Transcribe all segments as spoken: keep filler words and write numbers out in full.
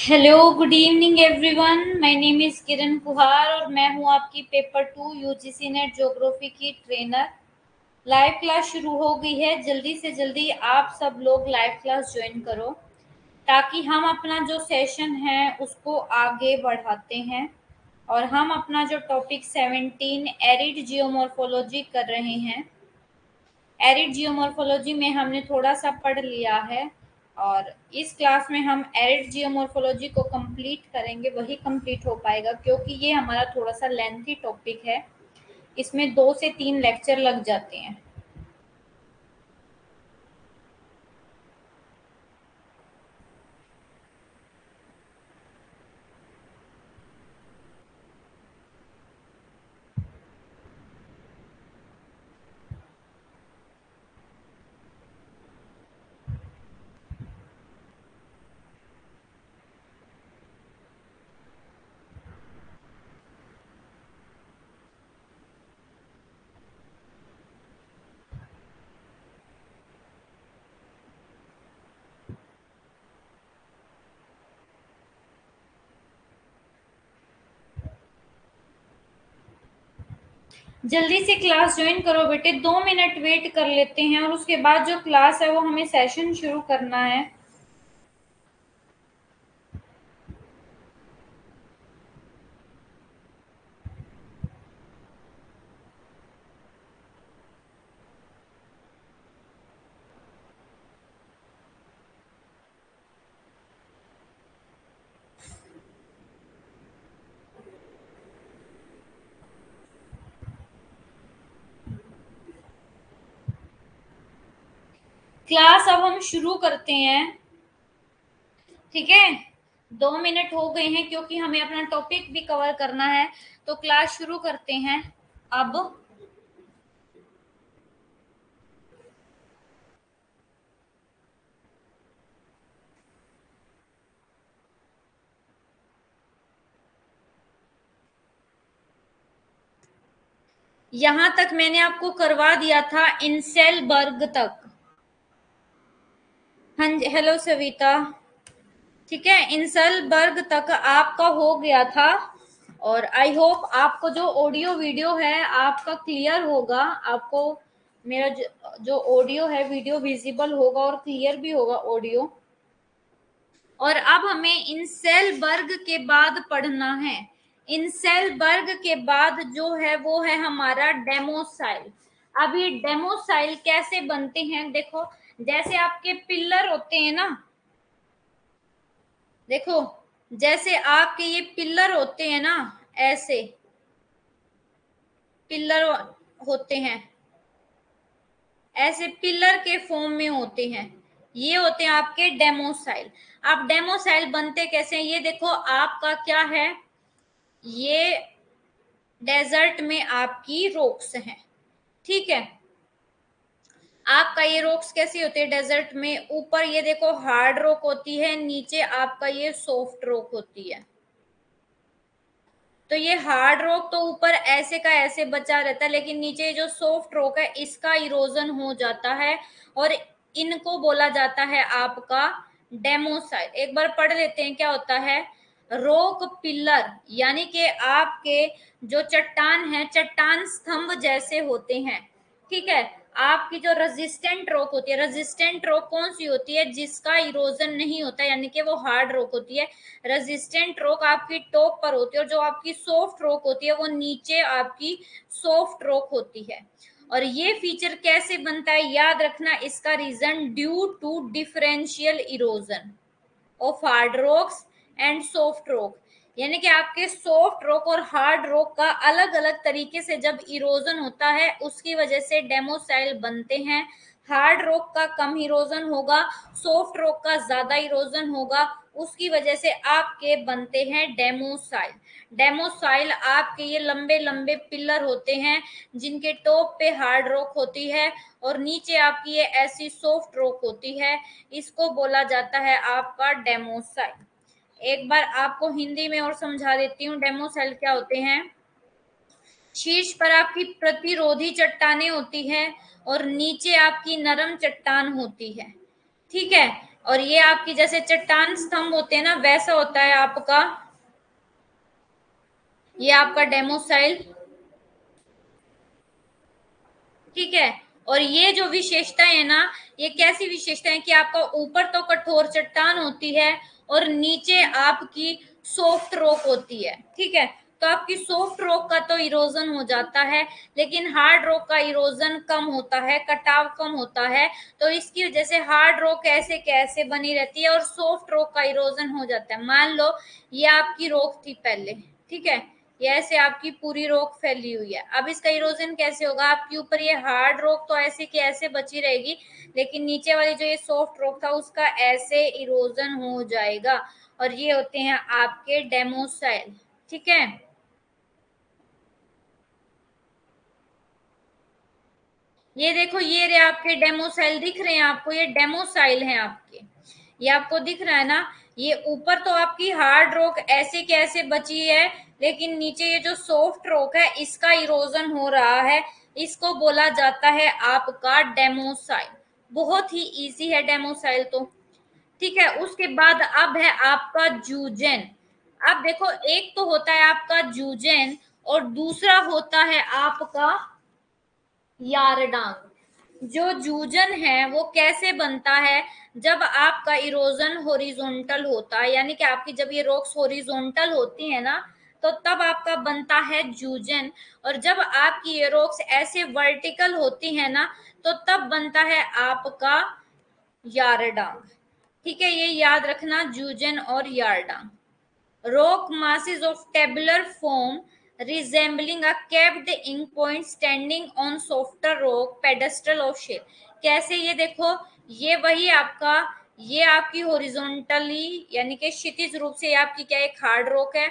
Hello good evening everyone, my name is Kiran Kuhar और मैं हूं आपकी paper two UGC NET geography की ट्रेनर। लाइव क्लास शुरू हो गई है, जल्दी से जल्दी आप सब लोग लाइव क्लास ज्वाइन करो ताकि हम अपना जो सेशन है उसको आगे बढ़ाते हैं। और हम अपना जो टॉपिक सत्रह एरिड जियोमॉर्फोलॉजी कर रहे हैं, एरिड जियोमॉर्फोलॉजी में हमने थोड़ा सा पढ़ लिया है और इस क्लास में हम एरिड जियोमॉर्फोलॉजी को कंप्लीट करेंगे, वही कंप्लीट हो पाएगा क्योंकि ये हमारा थोड़ा सा लेंथी टॉपिक है, इसमें दो से तीन लेक्चर लग जाते हैं। जल्दी से क्लास ज्वाइन करो बेटे, दो मिनट वेट कर लेते हैं और उसके बाद जो क्लास है वो हमें सेशन शुरू करना है। क्लास अब हम शुरू करते हैं, ठीक है। दो मिनट हो गए हैं क्योंकि हमें अपना टॉपिक भी कवर करना है, तो क्लास शुरू करते हैं अब। यहां तक मैंने आपको करवा दिया था इनसेलबर्ग तक। हाँ जी, हेलो सविता, ठीक है, इनसेलबर्ग तक आपका हो गया था और आई होप आपको जो ऑडियो वीडियो है आपका क्लियर होगा। आपको मेरा जो ऑडियो है वीडियो विजिबल होगा और क्लियर भी होगा ऑडियो। और अब हमें इनसेलबर्ग के बाद पढ़ना है। इनसेलबर्ग के बाद जो है वो है हमारा डेमोसाइल। अभी डेमोसाइल कैसे बनते हैं, देखो जैसे आपके पिलर होते हैं ना, देखो जैसे आपके ये पिलर होते हैं ना, ऐसे पिलर होते हैं, ऐसे पिलर के फॉर्म में होते हैं, ये होते हैं आपके डेमोसाइल। आप डेमोसाइल बनते कैसे हैं, ये देखो आपका क्या है, ये डेजर्ट में आपकी रॉक्स हैं, ठीक है। आपका ये रॉक्स कैसी होती है डेजर्ट में, ऊपर ये देखो हार्ड रॉक होती है, नीचे आपका ये सॉफ्ट रॉक होती है। तो ये हार्ड रॉक तो ऊपर ऐसे का ऐसे बचा रहता है, लेकिन नीचे जो सॉफ्ट रॉक है इसका इरोजन हो जाता है और इनको बोला जाता है आपका डेमोसाइल। एक बार पढ़ लेते हैं क्या होता है। रॉक पिलर यानी कि आपके जो चट्टान है, चट्टान स्तंभ जैसे होते हैं, ठीक है। आपकी जो रेजिस्टेंट रॉक होती है, रेजिस्टेंट रॉक कौन सी होती है, जिसका इरोजन नहीं होता, यानी कि वो हार्ड रॉक होती है। रेजिस्टेंट रॉक आपकी टॉप पर होती है और जो आपकी सॉफ्ट रॉक होती है वो नीचे आपकी सॉफ्ट रॉक होती है। और ये फीचर कैसे बनता है, याद रखना इसका reason due to differential erosion of hard rocks and soft rock, यानी कि आपके सॉफ्ट रॉक और हार्ड रॉक का अलग अलग तरीके से जब इरोजन होता है उसकी वजह से डेमोसाइल बनते हैं। हार्ड रॉक का कम इरोजन होगा, सॉफ्ट रॉक का ज्यादा इरोजन होगा, उसकी वजह से आपके बनते हैं डेमोसाइल। डेमोसाइल आपके ये लंबे लंबे पिलर होते हैं जिनके टॉप पे हार्ड रॉक होती है और नीचे आपकी ये ऐसी सॉफ्ट रॉक होती है, इसको बोला जाता है आपका डेमोसाइल। एक बार आपको हिंदी में और समझा देती हूँ डेमोसाइल क्या होते हैं। शीर्ष पर आपकी प्रतिरोधी चट्टानें होती है और नीचे आपकी नरम चट्टान होती है, ठीक है। और ये आपकी जैसे चट्टान स्तंभ होते हैं ना वैसा होता है आपका, ये आपका डेमोसाइल, ठीक है। और ये जो विशेषताएं है ना, ये कैसी विशेषताएं कि आपका ऊपर तो कठोर चट्टान होती है और नीचे आपकी सॉफ्ट रॉक होती है, ठीक है। तो आपकी सॉफ्ट रॉक का तो इरोजन हो जाता है, लेकिन हार्ड रॉक का इरोजन कम होता है, कटाव कम होता है, तो इसकी वजह से हार्ड रॉक ऐसे कैसे बनी रहती है और सॉफ्ट रॉक का इरोजन हो जाता है। मान लो ये आपकी रॉक थी पहले, ठीक है, ये ऐसे आपकी पूरी रॉक फैली हुई है, अब इसका इरोजन कैसे होगा, आपके ऊपर ये हार्ड रॉक तो ऐसे की ऐसे बची रहेगी, लेकिन नीचे वाली जो ये सॉफ्ट रॉक था उसका ऐसे इरोजन हो जाएगा। और ये होते हैं आपके डेमोसाइल, ठीक है। ये देखो, ये रहे आपके डेमोसाइल, दिख रहे हैं आपको, ये डेमोसाइल हैं आपके, ये आपको दिख रहा है ना। ये ऊपर तो आपकी हार्ड रॉक ऐसे कैसे बची है, लेकिन नीचे ये जो सॉफ्ट रॉक है इसका इरोजन हो रहा है, इसको बोला जाता है आपका डेमोसाइल। बहुत ही इजी है डेमोसाइल तो, ठीक है। उसके बाद अब है आपका ज्यूजन। अब देखो, एक तो होता है आपका ज्यूजन और दूसरा होता है आपका यारडांग। जो ज्यूजन है वो कैसे बनता है, जब आपका इरोजन हॉरिजॉन्टल होता है, यानी कि आपकी जब ये रॉक्स हॉरिजॉन्टल होती है ना, तो तब आपका बनता है ज्यूजन। और जब आपकी ये रॉक्स ऐसे वर्टिकल होती है ना, तो तब बनता है आपका यारडांग, ठीक है। ये याद रखना, ज्यूजन और yardang. rock masses of tabular form resembling a capped ink point standing on softer rock pedestal of shell। कैसे, ये देखो, ये वही आपका, ये आपकी हॉरिजॉन्टली यानी कि क्षितिज रूप से आपकी क्या एक हार्ड रॉक है,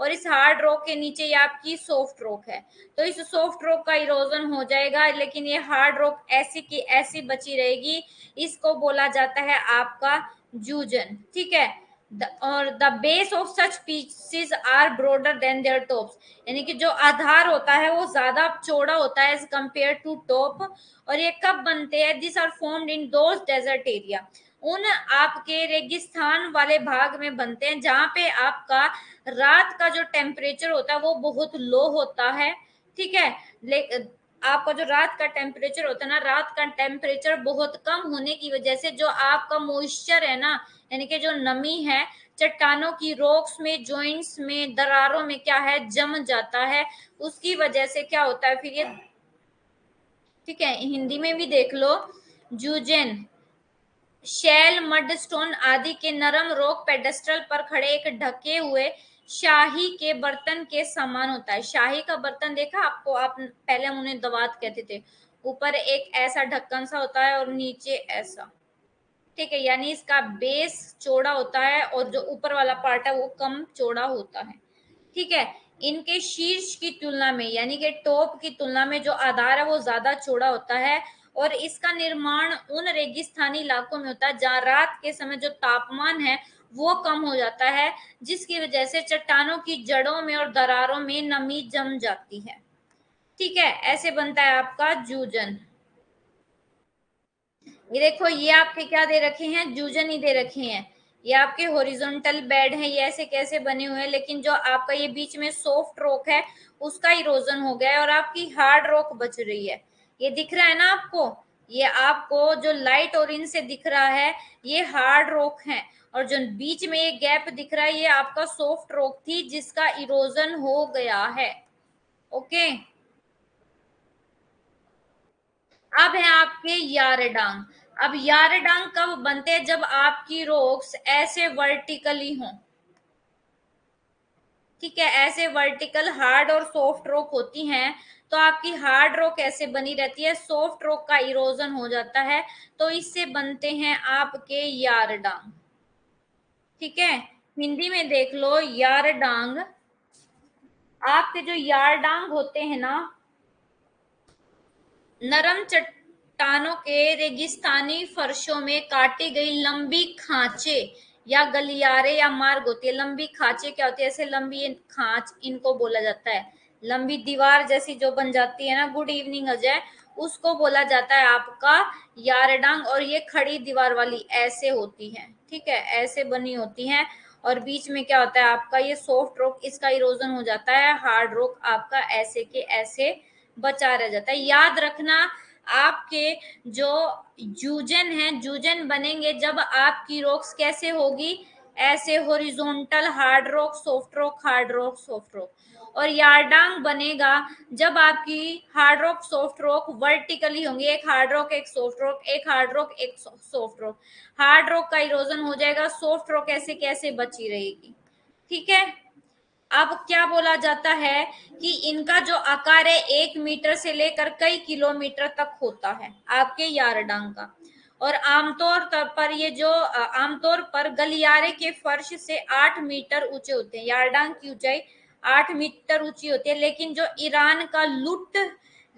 और इस हार्ड रॉक के नीचे ये आपकी सॉफ्ट रॉक है, तो इस सॉफ्ट रॉक का इरोजन हो जाएगा, लेकिन ये हार्ड रॉक ऐसी की ऐसी बची रहेगी, इसको बोला जाता है आपका ज्यूजन, ठीक है। The, और the base of such pieces are broader than their tops, यानी कि जो आधार होता है वो ज्यादा चौड़ा होता है एज कम्पेयर टू टॉप। और ये कब बनते हैं, this are formed in those desert area, उन आपके रेगिस्तान वाले भाग में बनते हैं जहाँ पे आपका रात का जो टेम्परेचर होता है वो बहुत लो होता है, ठीक है। ले आपका जो रात का टेम्परेचर होता है ना, रात का टेम्परेचर बहुत कम होने की वजह से जो आपका मॉइस्चर है ना, यानी कि जो नमी है चट्टानों की रॉक्स में, जॉइंट्स में, दरारों में क्या है, जम जाता है। उसकी वजह से क्या होता है फिर ये, ठीक है। हिंदी में भी देख लो, ज्यूजन शैल, मडस्टोन आदि के नरम रॉक पेडस्ट्रल पर खड़े एक ढके हुए शाही के बर्तन के समान होता है। शाही का बर्तन देखा आपको, आप पहले उन्हें दवात कहते थे, ऊपर एक ऐसा ढक्कन सा होता है और नीचे ऐसा, ठीक है, यानी इसका बेस चौड़ा होता है और जो ऊपर वाला पार्ट है वो कम चौड़ा होता है, ठीक है। इनके शीर्ष की तुलना में, यानी कि टॉप की तुलना में जो आधार है वो ज्यादा चौड़ा होता है, और इसका निर्माण उन रेगिस्तानी इलाकों में होता है जहाँ रात के समय जो तापमान है वो कम हो जाता है, जिसकी वजह से चट्टानों की जड़ों में और दरारों में नमी जम जाती है, ठीक है। ऐसे बनता है आपका ज्यूजन। ये देखो, ये आपके क्या दे रखे हैं, ज्यूजन ही दे रखे हैं। ये आपके हॉरिजॉन्टल बेड है, ये ऐसे कैसे बने हुए हैं, लेकिन जो आपका ये बीच में सॉफ्ट रॉक है उसका इरोजन हो गया है और आपकी हार्ड रॉक बच रही है। ये दिख रहा है ना आपको, ये आपको जो लाइट ऑरेंज से दिख रहा है ये हार्ड रॉक है, और जो बीच में ये गैप दिख रहा है ये आपका सॉफ्ट रॉक थी जिसका इरोजन हो गया है, ओके। अब है आपके यारडांग। अब यारडांग कब बनते हैं, जब आपकी रॉक्स ऐसे वर्टिकली हों, ठीक है, ऐसे वर्टिकल हार्ड और सॉफ्ट रॉक होती हैं, तो आपकी हार्ड रॉक ऐसे बनी रहती है, सॉफ्ट रॉक का इरोजन हो जाता है, तो इससे बनते हैं आपके यारडांग, ठीक है। हिंदी में देख लो, यारडांग। आपके जो यारडांग होते हैं ना, नरम चट्टानों के रेगिस्तानी फर्शों में काटी गई लंबी खांचे या गलियारे या मार्ग होती है। लंबी खांचे क्या होती है, ऐसे लंबी खांच इनको बोला जाता है, लंबी दीवार जैसी जो बन जाती है ना, गुड इवनिंग अजय, उसको बोला जाता है आपका यारडांग। और ये खड़ी दीवार वाली ऐसे होती है, ठीक है, ऐसे बनी होती है और बीच में क्या होता है आपका ये सॉफ्ट रॉक, इसका इरोजन हो जाता है, हार्ड रॉक आपका ऐसे के ऐसे बचा रह जाता है। याद रखना आपके जो ज्यूजन है, ज्यूजन बनेंगे जब आपकी रॉक्स कैसे होगी, ऐसे horizontal hard rock soft rock hard rock soft rock. और यारडांग बनेगा जब आपकी hard rock soft rock vertically होंगी, एक हार्ड रॉक एक सॉफ्ट रॉक, एक हार्ड रॉक एक सॉफ्ट रॉक। हार्ड रॉक का इरोजन हो जाएगा, सॉफ्ट रॉक ऐसे कैसे बची रहेगी, ठीक है। अब क्या बोला जाता है कि इनका जो आकार है एक मीटर से लेकर कई किलोमीटर तक होता है आपके यारडांग का। और आमतौर पर ये जो आमतौर पर गलियारे के फर्श से आठ मीटर ऊंचे होते हैं। यारडांग की ऊंचाई आठ मीटर ऊंची होती है, लेकिन जो ईरान का लुट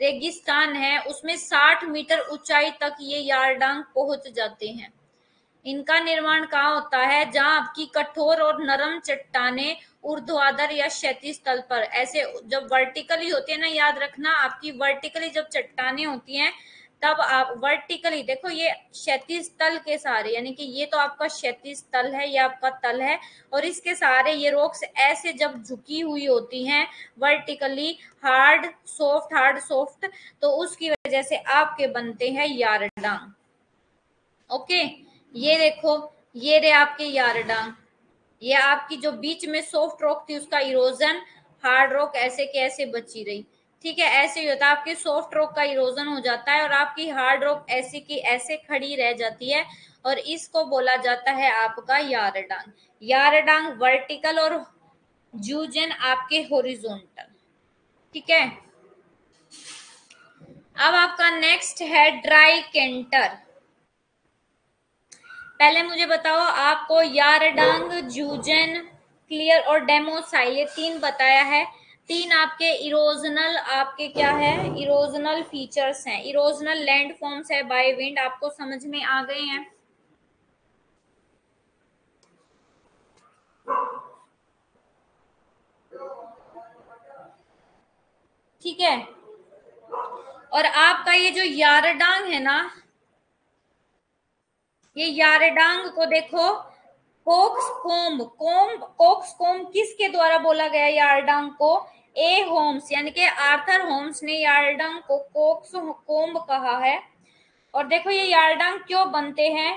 रेगिस्तान है उसमें साठ मीटर ऊंचाई तक ये यारडांग पहुंच जाते हैं। इनका निर्माण कहाँ होता है, जहाँ आपकी कठोर और नरम चट्टाने ऊर्ध्वाधर या क्षैतिज तल पर ऐसे जब वर्टिकली होते हैं ना, याद रखना आपकी वर्टिकली जब चट्टाने होती हैं तब आप वर्टिकली, देखो ये क्षैतिज तल के सारे, यानी कि ये तो आपका क्षैतिज तल है, ये आपका तल है और इसके सारे ये रॉक्स ऐसे जब झुकी हुई होती हैं vertically, hard soft hard soft, तो उसकी वजह से आपके बनते हैं यारडांग। ओके, ये देखो ये रे आपके यारडांग। ये आपकी जो बीच में सॉफ्ट रॉक थी उसका इरोजन, हार्ड रॉक ऐसे कैसे बची रही, ठीक है, ऐसे ही होता है। आपके सॉफ्ट रॉक का इरोजन हो जाता है और आपकी हार्ड रॉक ऐसे की ऐसे खड़ी रह जाती है और इसको बोला जाता है आपका यारडांग। यारडांग वर्टिकल और ज्यूजन आपके हॉरिजॉन्टल, ठीक है। अब आपका नेक्स्ट है ड्राईकेंटर। पहले मुझे बताओ आपको यारडांग, ज्यूजन, क्लियर और डेमोसाइल, ये तीन बताया है। तीन आपके इरोजनल, आपके क्या है इरोजनल फीचर्स हैं, इरोजनल लैंडफॉर्म्स है बाय विंड। आपको समझ में आ गए हैं? ठीक है। और आपका ये जो यारडांग है ना, ये यारडांग को देखो, कोक्सकोम कोम कोक्सकोम किसके द्वारा बोला गया यारडांग को? ए होम्स, यानी कि आर्थर होम्स ने यारडांग को कोक्सकोम कहा है। और देखो ये यारडांग क्यों बनते हैं,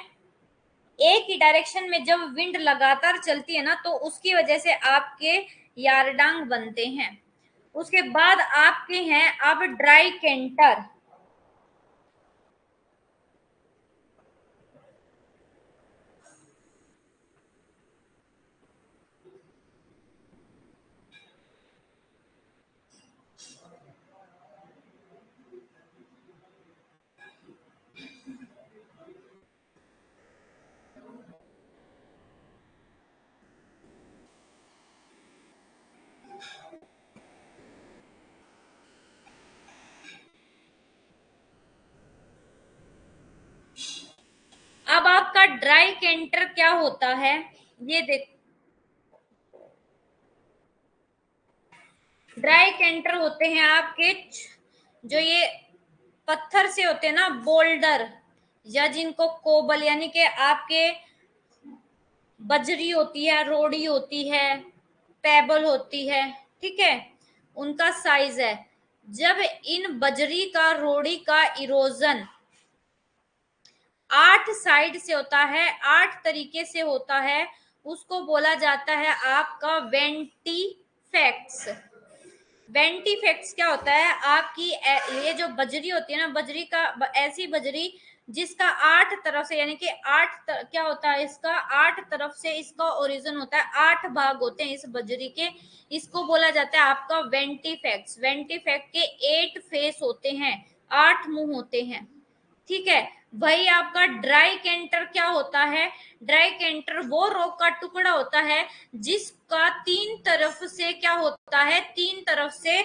ए की डायरेक्शन में जब विंड लगातार चलती है ना तो उसकी वजह से आपके यारडांग बनते हैं। उसके बाद आपके हैं अब ड्राईकेंटर। अब आपका ड्राईकेंटर क्या होता है ये देखो। ड्राईकेंटर होते हैं आपके जो ये पत्थर से होते हैं ना, बोल्डर, या जिनको कोबल यानी कि आपके बजरी होती है, रोड़ी होती है, पेबल होती है, ठीक है, उनका साइज है। जब इन बजरी का रोड़ी का इरोजन आठ साइड से होता है, आठ तरीके से होता है, उसको बोला जाता है आपका वेंटिफैक्ट्स। वेंटिफैक्ट्स क्या होता है आपकी ये जो बजरी होती है ना, बजरी का ऐसी बजरी जिसका आठ तरफ से यानी कि आठ क्या होता है इसका आठ तरफ से इसका ओरिजिन होता है, आठ भाग होते हैं इस बजरी के, इसको बोला जाता है आपका वेंटिफैक्ट्स। वेंटिफैक्ट के एट फेस होते हैं, आठ मुंह होते हैं, ठीक है। वही आपका ड्राईकेंटर क्या होता है, ड्राईकेंटर वो रॉक का टुकड़ा होता है जिसका तीन तरफ से क्या होता है, तीन तरफ से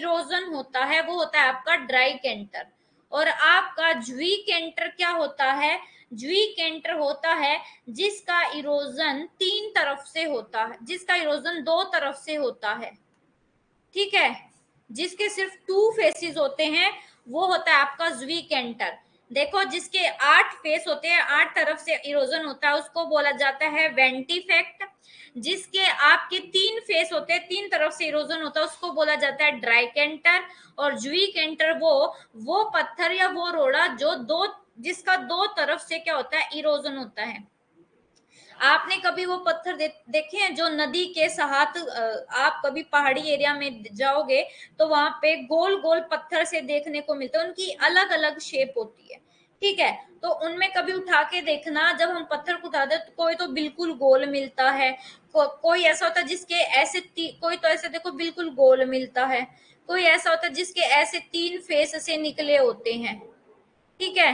इरोजन होता है, वो होता है आपका ड्राईकेंटर। और आपका ज्वीकेंटर क्या होता है, ज्वीकेंटर होता है जिसका इरोजन तीन तरफ से होता है, जिसका इरोजन दो तरफ से होता है, ठीक है, जिसके सिर्फ टू फेसेस होते हैं वो होता है आपका ज्वीकेंटर। देखो जिसके आठ फेस होते हैं, आठ तरफ से इरोजन होता है, उसको बोला जाता है वेंटिफैक्ट। जिसके आपके तीन फेस होते हैं, तीन तरफ से इरोजन होता है, उसको बोला जाता है ड्राईकेंटर। और ज्वीकेंटर वो वो पत्थर या वो रोड़ा जो दो जिसका दो तरफ से क्या होता है, इरोजन होता है। आपने कभी वो पत्थर दे, देखे हैं जो नदी के साथ, आप कभी पहाड़ी एरिया में जाओगे तो वहां पे गोल गोल पत्थर से देखने को मिलते हैं, उनकी अलग अलग शेप होती है, ठीक है। तो उनमें कभी उठा के देखना, जब हम पत्थर को उठाते तो कोई तो बिल्कुल गोल मिलता है, को, कोई ऐसा होता है जिसके ऐसे, कोई तो ऐसे देखो बिल्कुल गोल मिलता है, कोई ऐसा होता है जिसके ऐसे तीन फेस से निकले होते हैं, ठीक है,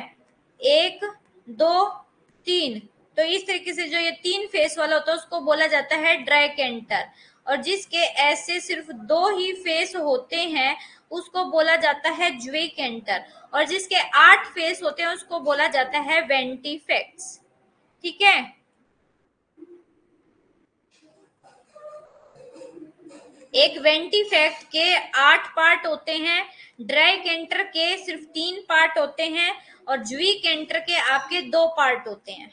एक दो तीन। तो इस तरीके से जो ये तीन फेस वाला होता है उसको बोला जाता है ड्राईकेंटर। और जिसके ऐसे सिर्फ दो ही फेस होते हैं उसको बोला जाता है ज्वीकेंटर। और जिसके आठ फेस होते हैं उसको बोला जाता है वेंटिफैक्ट्स, ठीक है। एक वेंटिफैक्ट के आठ पार्ट होते हैं, ड्राईकेंटर के सिर्फ तीन पार्ट होते हैं और ज्वीकेंटर के आपके दो पार्ट होते हैं,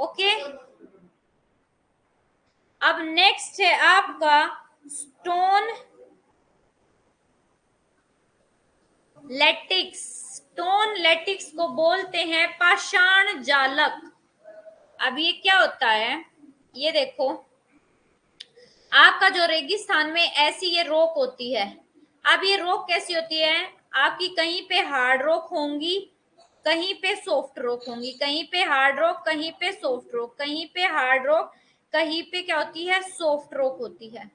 ओके okay? अब नेक्स्ट है आपका स्टोन लैटिस। स्टोन लैटिस को बोलते हैं पाषाण जालक। अब ये क्या होता है, ये देखो आपका जो रेगिस्तान में ऐसी ये रोक होती है। अब ये रोक कैसी होती है, आपकी कहीं पे हार्ड रोक होंगी, कहीं पे सॉफ्ट रॉक होंगी, कहीं पे हार्ड रॉक, कहीं पे सॉफ्ट रॉक, कहीं पे हार्ड रॉक, कहीं पे क्या होती है, सॉफ्ट रॉक होती है,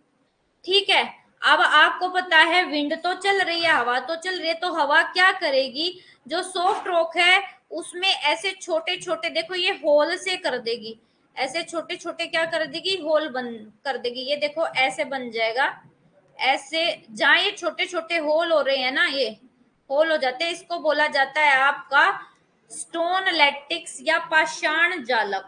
ठीक है। अब आपको पता है विंड तो चल रही है, हवा तो चल रही है, तो हवा क्या करेगी, जो सॉफ्ट रॉक है उसमें ऐसे छोटे छोटे देखो ये होल से कर देगी, ऐसे छोटे छोटे क्या कर देगी, होल बन कर देगी। ये देखो ऐसे बन जाएगा, ऐसे जहाँ ये छोटे छोटे होल हो रहे हैं ना, ये होल हो जाते हैं, इसको बोला जाता है आपका स्टोन लैटिस या पाषाण जालक,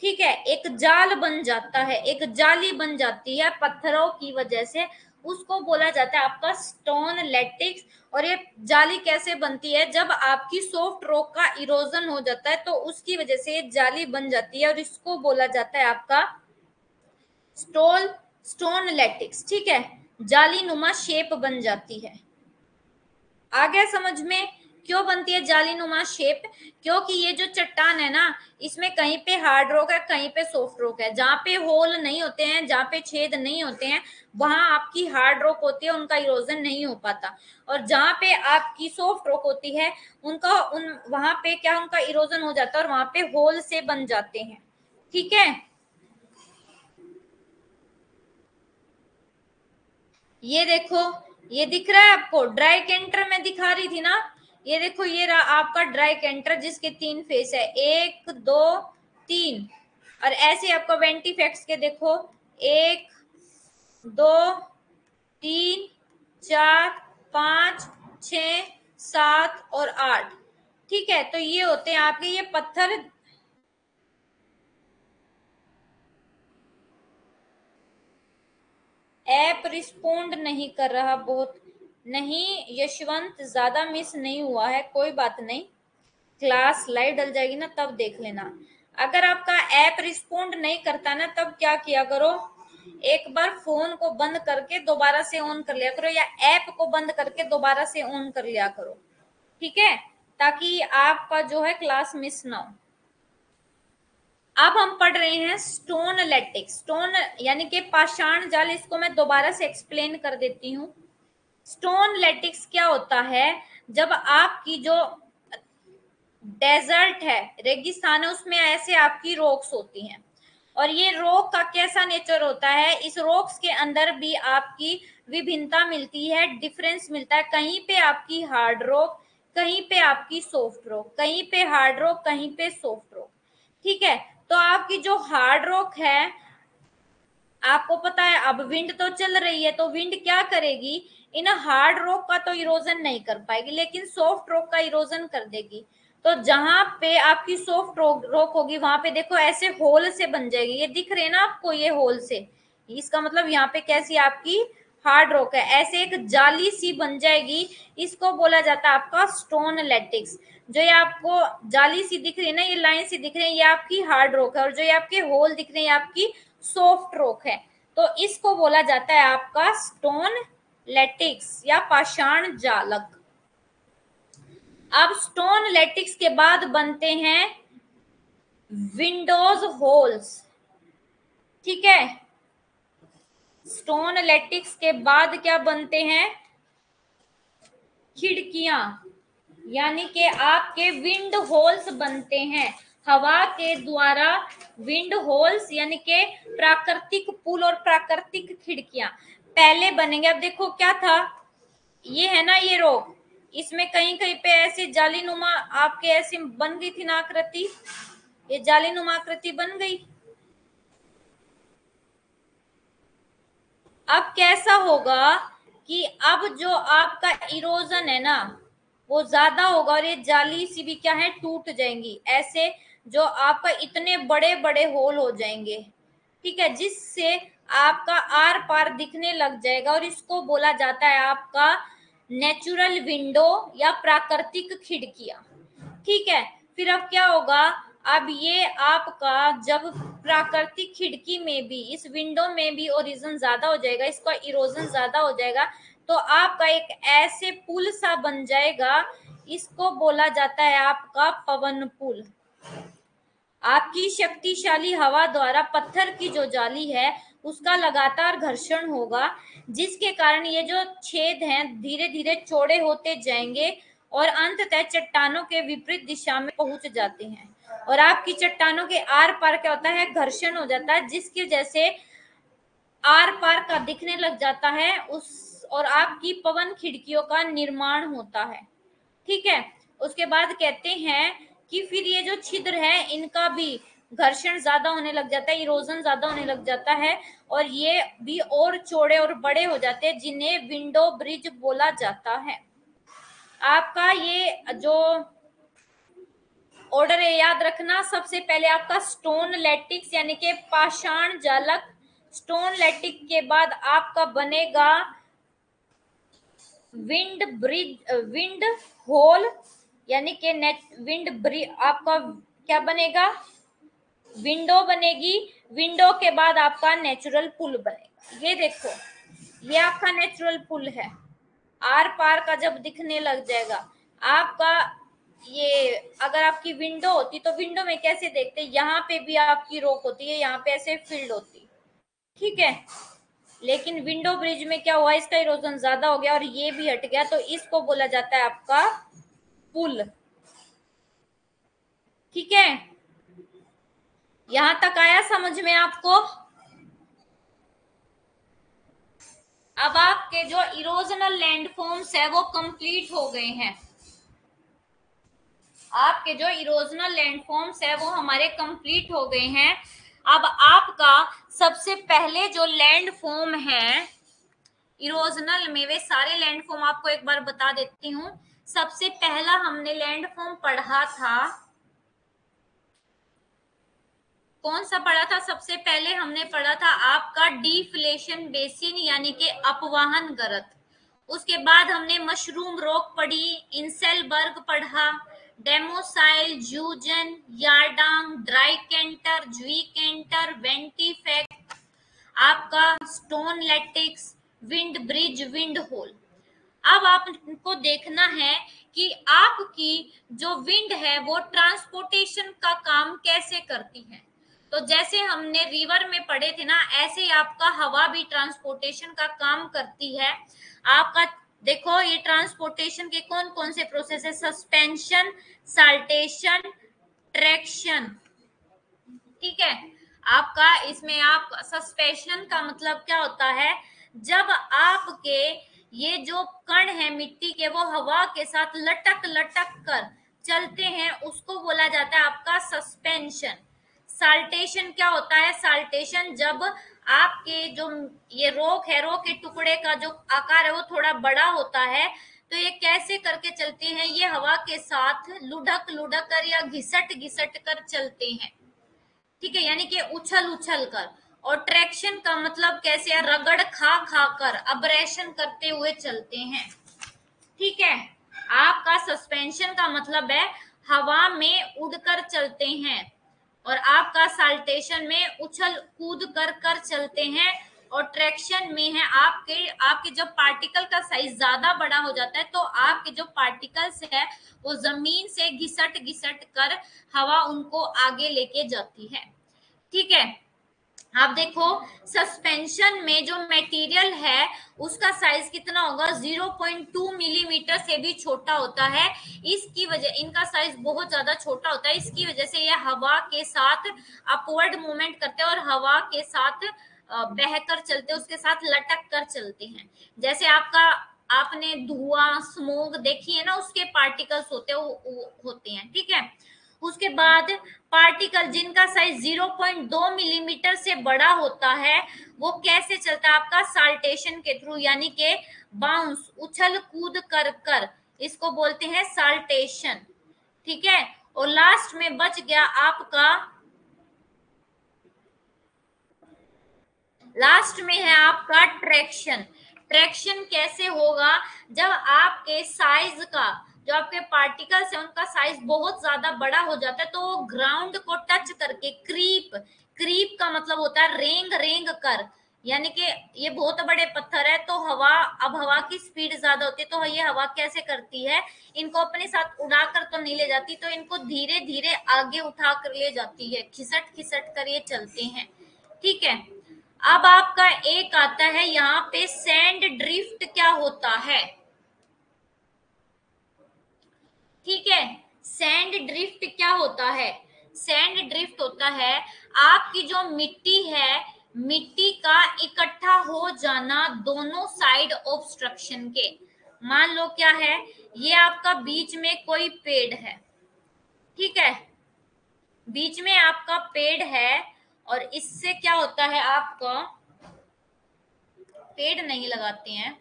ठीक है। एक जाल बन जाता है, एक जाली बन जाती है पत्थरों की वजह से, उसको बोला जाता है आपका स्टोन लैटिस। और ये जाली कैसे बनती है, जब आपकी सॉफ्ट रॉक का इरोजन हो जाता है तो उसकी वजह से ये जाली बन जाती है और इसको बोला जाता है आपका स्टोन स्टोन लैटिस, ठीक है। जाली नुमा शेप बन जाती है, आ गया समझ में क्यों बनती है जालीनुमा शेप, क्योंकि ये जो चट्टान है ना इसमें कहीं पे हार्ड रॉक है, कहीं पे सॉफ्ट रॉक है। जहाँ पे होल नहीं होते हैं, जहाँ पे छेद नहीं होते हैं, वहां आपकी हार्ड रॉक होती है, उनका इरोजन नहीं हो पाता। और जहाँ पे आपकी सॉफ्ट रॉक होती है उनका उन वहां पे क्या उनका इरोजन हो जाता है और वहां पे होल से बन जाते हैं, ठीक है। ये देखो ये दिख रहा है आपको, ड्राईकेंटर में दिखा रही थी ना, ये देखो ये रहा आपका ड्राईकेंटर जिसके तीन फेस है, एक दो तीन। और ऐसे आपको वेंटिफैक्ट्स के देखो एक दो तीन चार पांच छः सात और आठ, ठीक है। तो ये होते हैं आपके ये पत्थर। ऐप रिस्पोंड नहीं कर रहा, बहुत नहीं यशवंत, ज्यादा मिस नहीं हुआ है, कोई बात नहीं, क्लास लाइव डल जाएगी ना तब देख लेना। अगर आपका ऐप रिस्पोंड नहीं करता ना तब क्या किया करो, एक बार फोन को बंद करके दोबारा से ऑन कर लिया करो या ऐप को बंद करके दोबारा से ऑन कर लिया करो, ठीक है, ताकि आपका जो है क्लास मिस ना हो। अब हम पढ़ रहे हैं स्टोन लैटिस, स्टोन यानी कि पाषाण जाल। इसको मैं दोबारा से एक्सप्लेन कर देती हूँ। स्टोन लैटिस क्या होता है, जब आपकी जो डेजर्ट है, रेगिस्तान है, उसमें ऐसे आपकी रॉक्स होती हैं और ये रॉक का कैसा नेचर होता है, इस रॉक्स के अंदर भी आपकी विभिन्नता मिलती है, डिफरेंस मिलता है। कहीं पे आपकी हार्ड रॉक, कहीं पे आपकी सॉफ्ट रॉक, कहीं पे हार्ड रॉक, कहीं पे सॉफ्ट रॉक, ठीक है। तो आपकी जो हार्ड रॉक है, आपको पता है अब विंड तो चल रही है, तो विंड क्या करेगी, इन हार्ड रॉक का तो इरोजन नहीं कर पाएगी लेकिन सॉफ्ट रॉक का इरोजन कर देगी। तो जहां पे आपकी सॉफ्ट रॉक होगी वहां पे देखो ऐसे होल से बन जाएगी, ये दिख रहे हैं ना आपको, ये होल से, इसका मतलब यहाँ पे कैसी आपकी हार्ड रॉक है, ऐसे एक जाली सी बन जाएगी, इसको बोला जाता है आपका स्टोन लैटिस। जो ये आपको जाली सी दिख रही है ना, ये लाइन सी दिख रही है, ये आपकी हार्ड रॉक है, और जो ये आपके होल दिख रहे हैं आपकी सॉफ्ट रॉक है। तो इसको बोला जाता है आपका स्टोन लैटिस या पाषाण जालक। अब स्टोन लैटिस के बाद बनते हैं विंडोज होल्स, ठीक है। स्टोन लैटिस के बाद क्या बनते हैं? खिड़कियां, यानी कि आपके विंड होल्स बनते हैं। हवा के द्वारा विंड होल्स यानी के प्राकृतिक पुल और प्राकृतिक खिड़कियां पहले बनेंगे। अब देखो क्या था, ये है ना ये रोक, इसमें कहीं कहीं पे ऐसे जाली नुमा आपके ऐसे बन गई थी ना आकृति, ये जाली नुमा आकृति बन गई। अब कैसा होगा कि अब जो आपका इरोजन है ना वो ज्यादा होगा और ये जाली सी भी क्या है टूट जाएंगी, ऐसे जो आपका इतने बड़े बड़े होल हो जाएंगे, ठीक है, जिससे आपका आर पार दिखने लग जाएगा। और इसको बोला जाता है आपका नेचुरल विंडो या प्राकृतिक खिड़कियां, ठीक है। फिर अब क्या होगा, अब ये आपका जब प्राकृतिक खिड़की में भी, इस विंडो में भी ओरिजन ज्यादा हो जाएगा, इसका इरोजन ज्यादा हो जाएगा, तो आपका एक ऐसे पुल सा बन जाएगा, इसको बोला जाता है आपका पवन पुल। आपकी शक्तिशाली हवा द्वारा पत्थर की जो जाली है उसका लगातार घर्षण होगा, जिसके कारण ये जो छेद हैं धीरे धीरे चौड़े होते जाएंगे और अंततः चट्टानों के विपरीत दिशा में पहुंच जाते हैं, और आपकी चट्टानों के आर पार क्या होता है, घर्षण हो जाता है, जिसकी वजह से आर पार का दिखने लग जाता है उस, और आपकी पवन खिड़कियों का निर्माण होता है, ठीक है। उसके बाद कहते हैं कि फिर ये जो छिद्र है इनका भी घर्षण ज्यादा होने लग जाता है, इरोजन ज्यादा होने लग जाता है, और ये भी और चौड़े और बड़े हो जाते हैं, जिन्हें विंडो ब्रिज बोला जाता है। आपका ये जो ऑर्डर है याद रखना, सबसे पहले आपका स्टोन लैटिस यानी के पाषाण जालक, स्टोन लैटिस के बाद आपका बनेगा विंड ब्रिज, विंड होल यानी के नेट विंड ब्रिज, आपका क्या बनेगा, विंडो बनेगी, विंडो के बाद आपका नेचुरल पुल बनेगा। ये देखो ये आपका नेचुरल पुल है, आर पार का जब दिखने लग जाएगा आपका ये, अगर आपकी विंडो होती तो विंडो में कैसे देखते, यहाँ पे भी आपकी रोक होती है, यहाँ पे ऐसे फील्ड होती, ठीक है। लेकिन विंडो ब्रिज में क्या हुआ, इसका इरोजन ज्यादा हो गया और ये भी हट गया, तो इसको बोला जाता है आपका पुल, ठीक है। यहां तक आया समझ में आपको? अब आपके जो इरोजनल लैंडफॉर्म्स है वो कंप्लीट हो गए हैं। आपके जो इरोजनल लैंडफॉर्म्स है वो हमारे कंप्लीट हो गए हैं। अब आपका सबसे पहले जो लैंडफॉर्म है इरोजनल में, वे सारे लैंडफॉर्म आपको एक बार बता देती हूं। सबसे पहला हमने लैंडफॉर्म पढ़ा था, कौन सा पढ़ा था? सबसे पहले हमने पढ़ा था आपका डिफ्लेशन बेसिन यानी के अपवाहन गर्त। उसके बाद हमने मशरूम रॉक पढ़ी, इनसेलबर्ग पढ़ा, demoiselle, zeugen, yardang, dreikanter, zweikanter, ventifact, आपका stone lattice, wind bridge, wind hole. अब आपको देखना है कि आपकी जो विंड है वो ट्रांसपोर्टेशन का काम कैसे करती है। तो जैसे हमने रिवर में पढ़े थे ना, ऐसे ही आपका हवा भी ट्रांसपोर्टेशन का काम करती है। आपका देखो ये ट्रांसपोर्टेशन के कौन कौन से प्रोसेस है, सस्पेंशन, साल्टेशन, ट्रैक्शन, ठीक है। आपका इसमें आप सस्पेंशन का मतलब क्या होता है, जब आपके ये जो कण है मिट्टी के वो हवा के साथ लटक लटक कर चलते हैं, उसको बोला जाता है आपका सस्पेंशन। साल्टेशन क्या होता है, साल्टेशन जब आपके जो ये रोक है, रोक के टुकड़े का जो आकार है वो थोड़ा बड़ा होता है, तो ये कैसे करके चलते हैं, ये हवा के साथ लुढ़क लुढ़क कर या घिसट घिसट कर चलते हैं, ठीक है, यानी कि उछल उछल कर। और ट्रैक्शन का मतलब कैसे है, रगड़ खा खा कर अब्रेशन करते हुए चलते हैं। ठीक है, आपका सस्पेंशन का मतलब है हवा में उड़कर चलते हैं, और आपका साल्टेशन में उछल कूद कर कर चलते हैं, और ट्रैक्शन में है आपके आपके जब पार्टिकल का साइज ज्यादा बड़ा हो जाता है तो आपके जो पार्टिकल्स है वो जमीन से घिसट घिसट कर हवा उनको आगे लेके जाती है। ठीक है, आप देखो सस्पेंशन में जो मटेरियल है उसका साइज कितना होगा, ज़ीरो पॉइंट टू मिलीमीटर से भी छोटा होता है। इसकी वजह इनका साइज बहुत ज्यादा छोटा होता है, इसकी वजह से यह हवा के साथ अपवर्ड मूवमेंट करते हैं और हवा के साथ बहकर चलते, उसके साथ लटक कर चलते हैं। जैसे आपका आपने धुआं स्मोक देखी है ना, उसके पार्टिकल्स होते वो, वो होते हैं। ठीक है, उसके बाद पार्टिकल जिनका size zero point two millimetre से बड़ा होता है वो कैसे चलता है, आपका साल्टेशन के थ्रू, यानी के बाउंस उछल कूद कर कर, इसको बोलते हैं साल्टेशन। ठीक है, और लास्ट में बच गया आपका, लास्ट में है आपका ट्रैक्शन। ट्रैक्शन कैसे होगा, जब आपके साइज का जो आपके पार्टिकल्स है उनका साइज बहुत ज्यादा बड़ा हो जाता है तो वो ग्राउंड को टच करके, क्रीप क्रीप का मतलब होता है रेंग रेंग कर, यानी कि ये बहुत बड़े पत्थर है तो हवा, अब हवा की स्पीड ज्यादा होती है तो ये हवा कैसे करती है, इनको अपने साथ उड़ाकर तो नहीं ले जाती, तो इनको धीरे धीरे आगे उठा कर ले जाती है, खिसट खिसट कर ये चलते हैं। ठीक है, अब आपका एक आता है यहाँ पे सैंड ड्रिफ्ट, क्या होता है। ठीक है, सैंड ड्रिफ्ट क्या होता है, सैंड ड्रिफ्ट होता है आपकी जो मिट्टी है, मिट्टी का इकट्ठा हो जाना दोनों साइड ऑब्स्ट्रक्शन के। मान लो क्या है, ये आपका बीच में कोई पेड़ है, ठीक है, बीच में आपका पेड़ है, और इससे क्या होता है, आपका पेड़ नहीं लगाते हैं,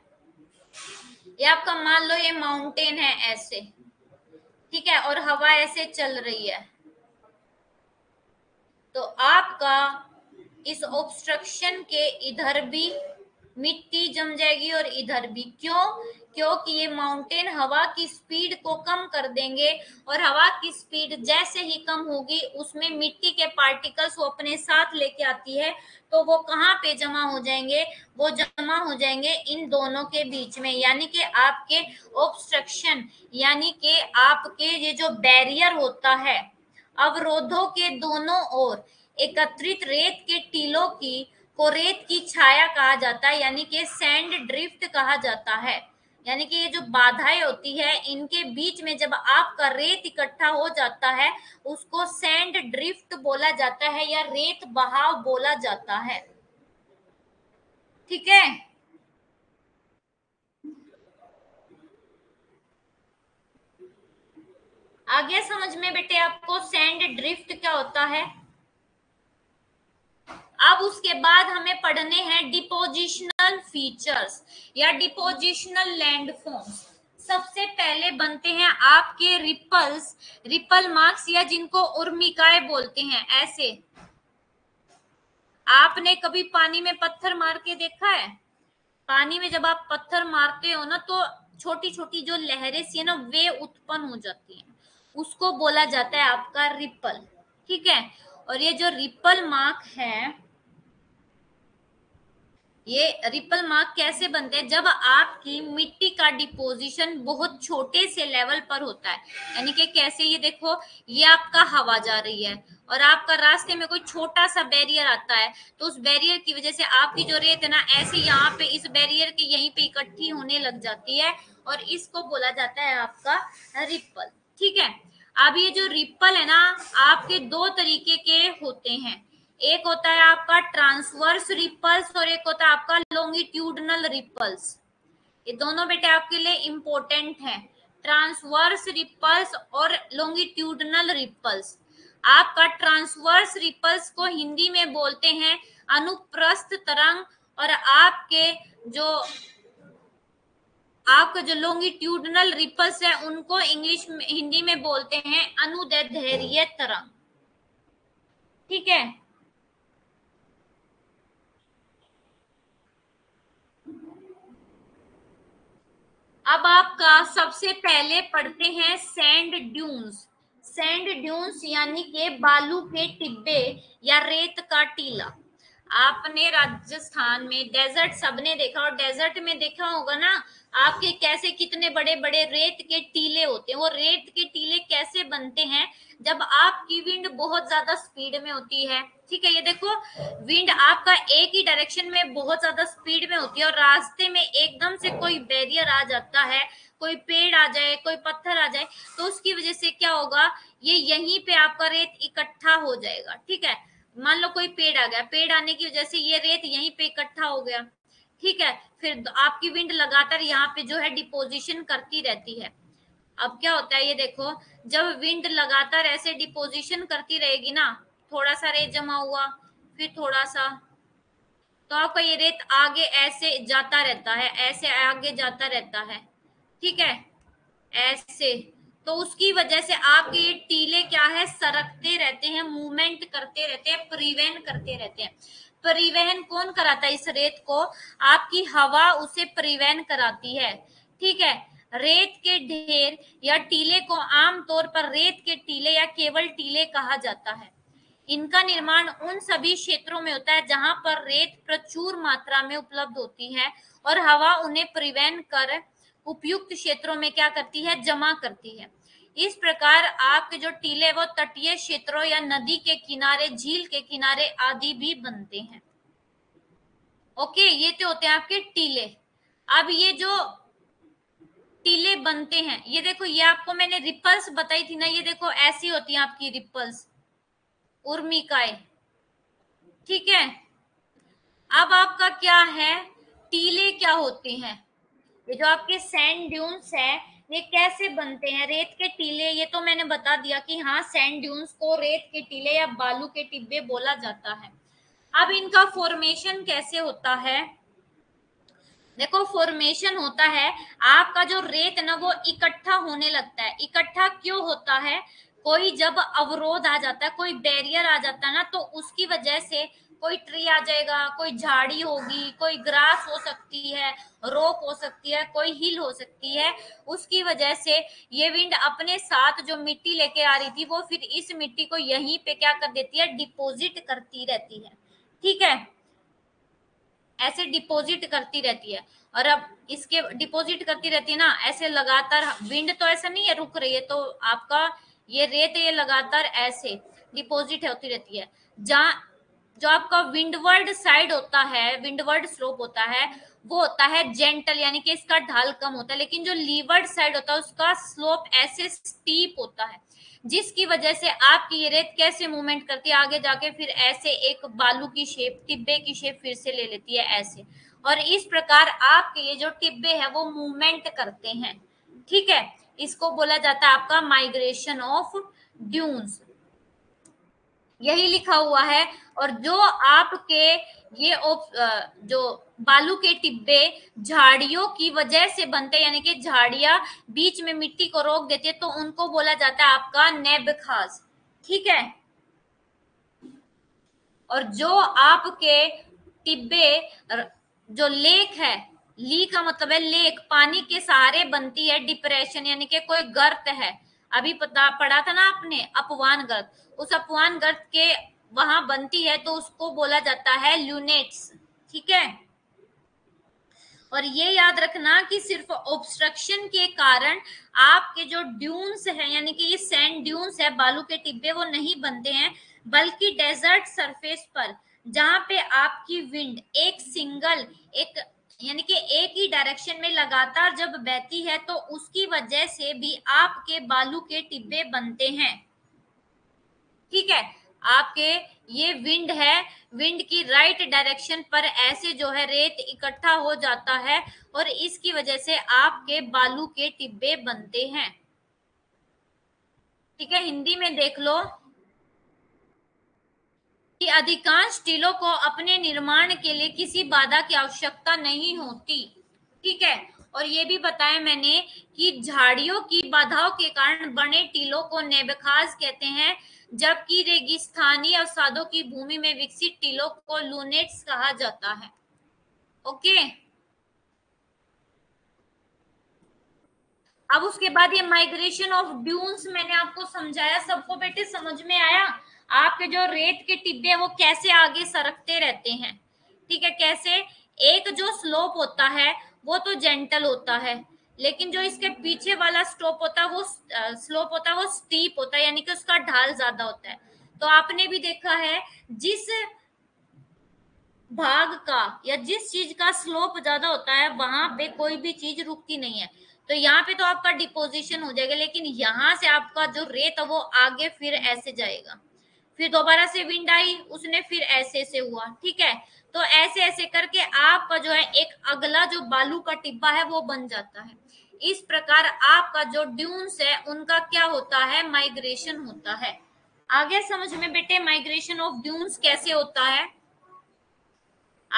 ये आपका मान लो ये माउंटेन है ऐसे, ठीक है, और हवा ऐसे चल रही है, तो आपका इस ऑब्स्ट्रक्शन के इधर भी मिट्टी जम जाएगी और इधर भी, क्यों, क्योंकि ये माउंटेन हवा की स्पीड को कम कर देंगे, और हवा की स्पीड जैसे ही कम होगी उसमें मिट्टी के पार्टिकल्स वो अपने साथ लेके आती है, तो वो कहाँ पे जमा हो जाएंगे, वो जमा हो जाएंगे इन दोनों के बीच में, यानी कि आपके ऑब्स्ट्रक्शन, यानी कि आपके ये जो बैरियर होता है अवरोधों के दोनों ओर एकत्रित रेत के टीलों की को रेत की छाया कहा जाता है, यानी कि सैंड ड्रिफ्ट कहा जाता है। यानी कि ये जो बाधाएं होती है इनके बीच में जब आपका रेत इकट्ठा हो जाता है उसको सैंड ड्रिफ्ट बोला जाता है या रेत बहाव बोला जाता है। ठीक है, आगे समझ में बेटे आपको सैंड ड्रिफ्ट क्या होता है। अब उसके बाद हमें पढ़ने हैं डिपोजिशनल फीचर्स या डिपोजिशनल लैंडफॉर्म्स। सबसे पहले बनते हैं आपके रिपल्स, रिपल मार्क्स या जिनको उर्मिकाएं बोलते हैं। ऐसे आपने कभी पानी में पत्थर मार के देखा है, पानी में जब आप पत्थर मारते हो ना तो छोटी छोटी जो लहरें सी है ना वे उत्पन्न हो जाती हैं, उसको बोला जाता है आपका रिपल। ठीक है, और ये जो रिपल मार्क है, ये रिपल मार्क कैसे बनते हैं, जब आपकी मिट्टी का डिपोजिशन बहुत छोटे से लेवल पर होता है, यानी कि कैसे, ये देखो ये आपका हवा जा रही है और आपका रास्ते में कोई छोटा सा बैरियर आता है, तो उस बैरियर की वजह से आपकी जो रेत है ना ऐसे यहाँ पे इस बैरियर के यहीं पे इकट्ठी होने लग जाती है, और इसको बोला जाता है आपका रिपल। ठीक है, अब ये जो रिपल है ना आपके दो तरीके के होते हैं, एक होता है आपका ट्रांसवर्स रिपल्स और एक होता है आपका लॉन्गिट्यूडनल रिपल्स। ये दोनों बेटे आपके लिए इम्पोर्टेंट है, ट्रांसवर्स रिपल्स और लॉन्गिट्यूडनल रिपल्स। आपका ट्रांसवर्स रिपल्स को हिंदी में बोलते हैं अनुप्रस्थ तरंग, और आपके जो आपका जो लॉन्गिट्यूडनल रिपल्स है उनको इंग्लिश में, हिंदी में बोलते हैं अनुदैर्ध्य तरंग। ठीक है, अब आपका सबसे पहले पढ़ते हैं सैंड ड्यून्स। सैंड ड्यून्स यानी के बालू के टिब्बे या रेत का टीला। आपने राजस्थान में डेजर्ट सबने देखा, और डेजर्ट में देखा होगा ना आपके कैसे कितने बड़े बड़े रेत के टीले होते हैं। वो रेत के टीले कैसे बनते हैं? जब आपकी विंड बहुत ज्यादा स्पीड में होती है, ठीक है, ये देखो विंड आपका एक ही डायरेक्शन में बहुत ज्यादा स्पीड में होती है, और रास्ते में एकदम से कोई बैरियर आ जाता है, कोई पेड़ आ जाए, कोई पत्थर आ जाए, तो उसकी वजह से क्या होगा, ये यहीं पे आपका रेत इकट्ठा हो जाएगा। ठीक है, मान लो कोई पेड़ आ गया, पेड़ आने की वजह से ये रेत यहीं पे इकट्ठा हो गया, ठीक है, फिर आपकी विंड लगातार यहाँ पे जो है डिपोजिशन करती रहती है। अब क्या होता है, ये देखो जब विंड लगातार ऐसे डिपोजिशन करती रहेगी ना, थोड़ा सा रेत जमा हुआ, फिर थोड़ा सा, तो आपका ये रेत आगे ऐसे जाता रहता है, ऐसे आगे जाता रहता है, ठीक है, ऐसे, तो उसकी वजह से आपके ये टीले क्या है, सरकते रहते हैं, मूवमेंट करते रहते हैं, परिवहन करते रहते हैं। परिवहन कौन कराता है? इस रेत को आपकी हवा उसे परिवहन कराती है, ठीक है। रेत के ढेर या टीले को आमतौर पर रेत के टीले या केवल टीले कहा जाता है। इनका निर्माण उन सभी क्षेत्रों में होता है जहां पर रेत प्रचुर मात्रा में उपलब्ध होती है और हवा उन्हें परिवहन कर उपयुक्त क्षेत्रों में क्या करती है, जमा करती है। इस प्रकार आपके जो टीले वो तटीय क्षेत्रों या नदी के किनारे, झील के किनारे आदि भी बनते हैं। ओके, ये तो होते हैं आपके टीले। अब ये जो टीले बनते हैं, ये देखो, ये आपको मैंने रिपल्स बताई थी ना, ये देखो ऐसी होती है आपकी रिपल्स, उर्मिकाएं, ठीक है। अब आपका क्या है, टीले क्या होते हैं, ये जो आपके सैंड ड्यून्स है ये कैसे बनते हैं, रेत के टीले, ये तो मैंने बता दिया कि हाँ सैंड ड्यून्स को रेत के टीले या बालू के टिब्बे बोला जाता है। अब इनका फॉर्मेशन कैसे होता है, देखो फॉर्मेशन होता है आपका जो रेत ना वो इकट्ठा होने लगता है। इकट्ठा क्यों होता है? कोई जब अवरोध आ जाता है, कोई बैरियर आ जाता है ना, तो उसकी वजह से कोई ट्री आ जाएगा, कोई झाड़ी होगी, कोई ग्रास हो सकती है, रोक हो सकती है, कोई हिल हो सकती है, उसकी वजह से ये विंड अपने साथ जो मिट्टी लेके आ रही थी वो फिर इस मिट्टी को यहीं पे क्या कर देती है, डिपोजिट करती रहती है, ठीक है, ऐसे डिपोजिट करती रहती है। और अब इसके डिपोजिट करती रहती है ना ऐसे लगातार, विंड तो ऐसा नहीं है रुक रही है, तो आपका ये रेत ये लगातार ऐसे डिपोजिट होती रहती है। जहाँ जो आपका विंडवर्ड साइड होता है, विंडवर्ड स्लोप होता है, वो होता है जेंटल, यानी कि इसका ढाल कम होता है, लेकिन जो लीवर्ड साइड होता है उसका स्लोप ऐसे स्टीप होता है, जिसकी वजह से आपकी ये रेत कैसे मूवमेंट करती है, आगे जाके फिर ऐसे एक बालू की शेप, टिब्बे की शेप फिर से ले लेती है ऐसे, और इस प्रकार आपके ये जो टिब्बे है वो मूवमेंट करते हैं, ठीक है। इसको बोला जाता है आपका माइग्रेशन ऑफ ड्यून्स, यही लिखा हुआ है। और जो आपके ये जो बालू के टिब्बे झाड़ियों की वजह से बनते हैं, यानी कि झाड़ियां बीच में मिट्टी को रोक देती है, तो उनको बोला जाता है आपका नेबखाज, ठीक है। और जो आपके टिब्बे जो लेक है, ली का मतलब है लेक, पानी के सहारे बनती है, डिप्रेशन यानी कि कोई गर्त है, अभी पता पढ़ा था ना आपने अपवान गर्त, उस अपवान गर्त के वहां बनती है, तो उसको बोला जाता है ल्यूनेट्स, ठीक है। और ये याद रखना कि सिर्फ ऑब्स्ट्रक्शन के कारण आपके जो ड्यून्स है यानी कि ये सैंड ड्यून्स है, बालू के टिब्बे, वो नहीं बनते हैं, बल्कि डेजर्ट सरफेस पर जहां पे आपकी विंड एक सिंगल एक यानी कि एक ही डायरेक्शन में लगातार जब बहती है, तो उसकी वजह से भी आपके बालू के टिब्बे बनते हैं, ठीक है। आपके ये विंड है, विंड की राइट डायरेक्शन पर ऐसे जो है रेत इकट्ठा हो जाता है, और इसकी वजह से आपके बालू के टिब्बे बनते हैं, ठीक है। हिंदी में देख लो कि अधिकांश टीलों को अपने निर्माण के लिए किसी बाधा की आवश्यकता नहीं होती, ठीक है। और ये भी बताया मैंने कि झाड़ियों की बाधाओं के कारण बने टीलों को नेबखाज कहते हैं, जबकि रेगिस्तानी अवसादों की भूमि में विकसित टीलों को लूनेट्स कहा जाता है। ओके, अब उसके बाद ये माइग्रेशन ऑफ ड्यून्स मैंने आपको समझाया, सबको बेटे समझ में आया? आपके जो रेत के टिब्बे वो कैसे आगे सरकते रहते हैं, ठीक है, कैसे एक जो स्लोप होता है वो तो जेंटल होता है, लेकिन जो इसके पीछे वाला स्लोप होता है वो स्लोप होता है वो स्टीप होता है, यानी कि उसका ढाल ज्यादा होता है। तो आपने भी देखा है जिस भाग का या जिस चीज का स्लोप ज्यादा होता है वहां पे कोई भी चीज रुकती नहीं है। तो यहाँ पे तो आपका डिपोजिशन हो जाएगा, लेकिन यहाँ से आपका जो रेत है वो आगे फिर ऐसे जाएगा, फिर दोबारा से विंड आई उसने फिर ऐसे से हुआ, ठीक है। तो ऐसे ऐसे करके आपका जो है एक अगला जो बालू का टिब्बा है वो बन जाता है। इस प्रकार आपका जो ड्यून्स है उनका क्या होता है, माइग्रेशन होता है। आगे समझ में बेटे माइग्रेशन ऑफ ड्यून्स कैसे होता है,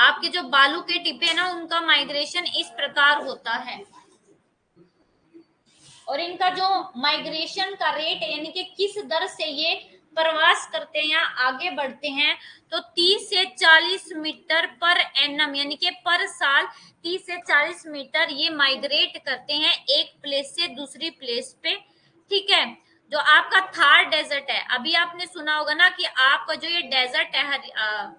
आपके जो बालू के टिब्बे ना उनका माइग्रेशन इस प्रकार होता है, और इनका जो माइग्रेशन का रेट यानी कि किस दर से ये प्रवास करते हैं आगे बढ़ते हैं, तो तीस से चालीस मीटर पर एनम यानी कि पर साल तीस से चालीस मीटर ये माइग्रेट करते हैं एक प्लेस से दूसरी प्लेस पे, ठीक है। जो आपका थार डेजर्ट है, अभी आपने सुना होगा ना कि आपका जो ये डेजर्ट है आ,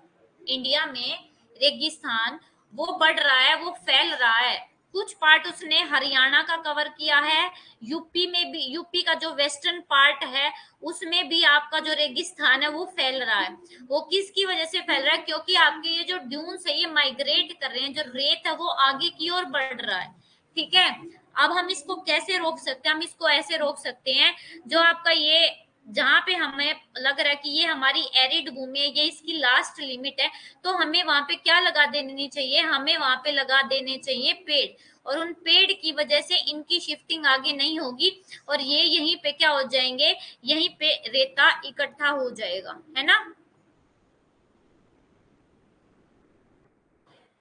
इंडिया में रेगिस्तान वो बढ़ रहा है, वो फैल रहा है। कुछ पार्ट उसने हरियाणा का कवर किया है, यूपी में भी, यूपी का जो वेस्टर्न पार्ट है उसमें भी आपका जो रेगिस्तान है वो फैल रहा है। वो किसकी वजह से फैल रहा है, क्योंकि आपके ये जो ड्यून्स है ये माइग्रेट कर रहे हैं, जो रेत है वो आगे की ओर बढ़ रहा है, ठीक है। अब हम इसको कैसे रोक सकते हैं, हम इसको ऐसे रोक सकते हैं, जो आपका ये जहाँ पे हमें लग रहा है कि ये हमारी एरिड भूमि है, ये इसकी लास्ट लिमिट है, तो हमें वहां पे क्या लगा देनी चाहिए, हमें वहां पे लगा देने चाहिए पेड़, और उन पेड़ की वजह से इनकी शिफ्टिंग आगे नहीं होगी और ये यहीं पे क्या हो जाएंगे, यहीं पे रेता इकट्ठा हो जाएगा, है ना,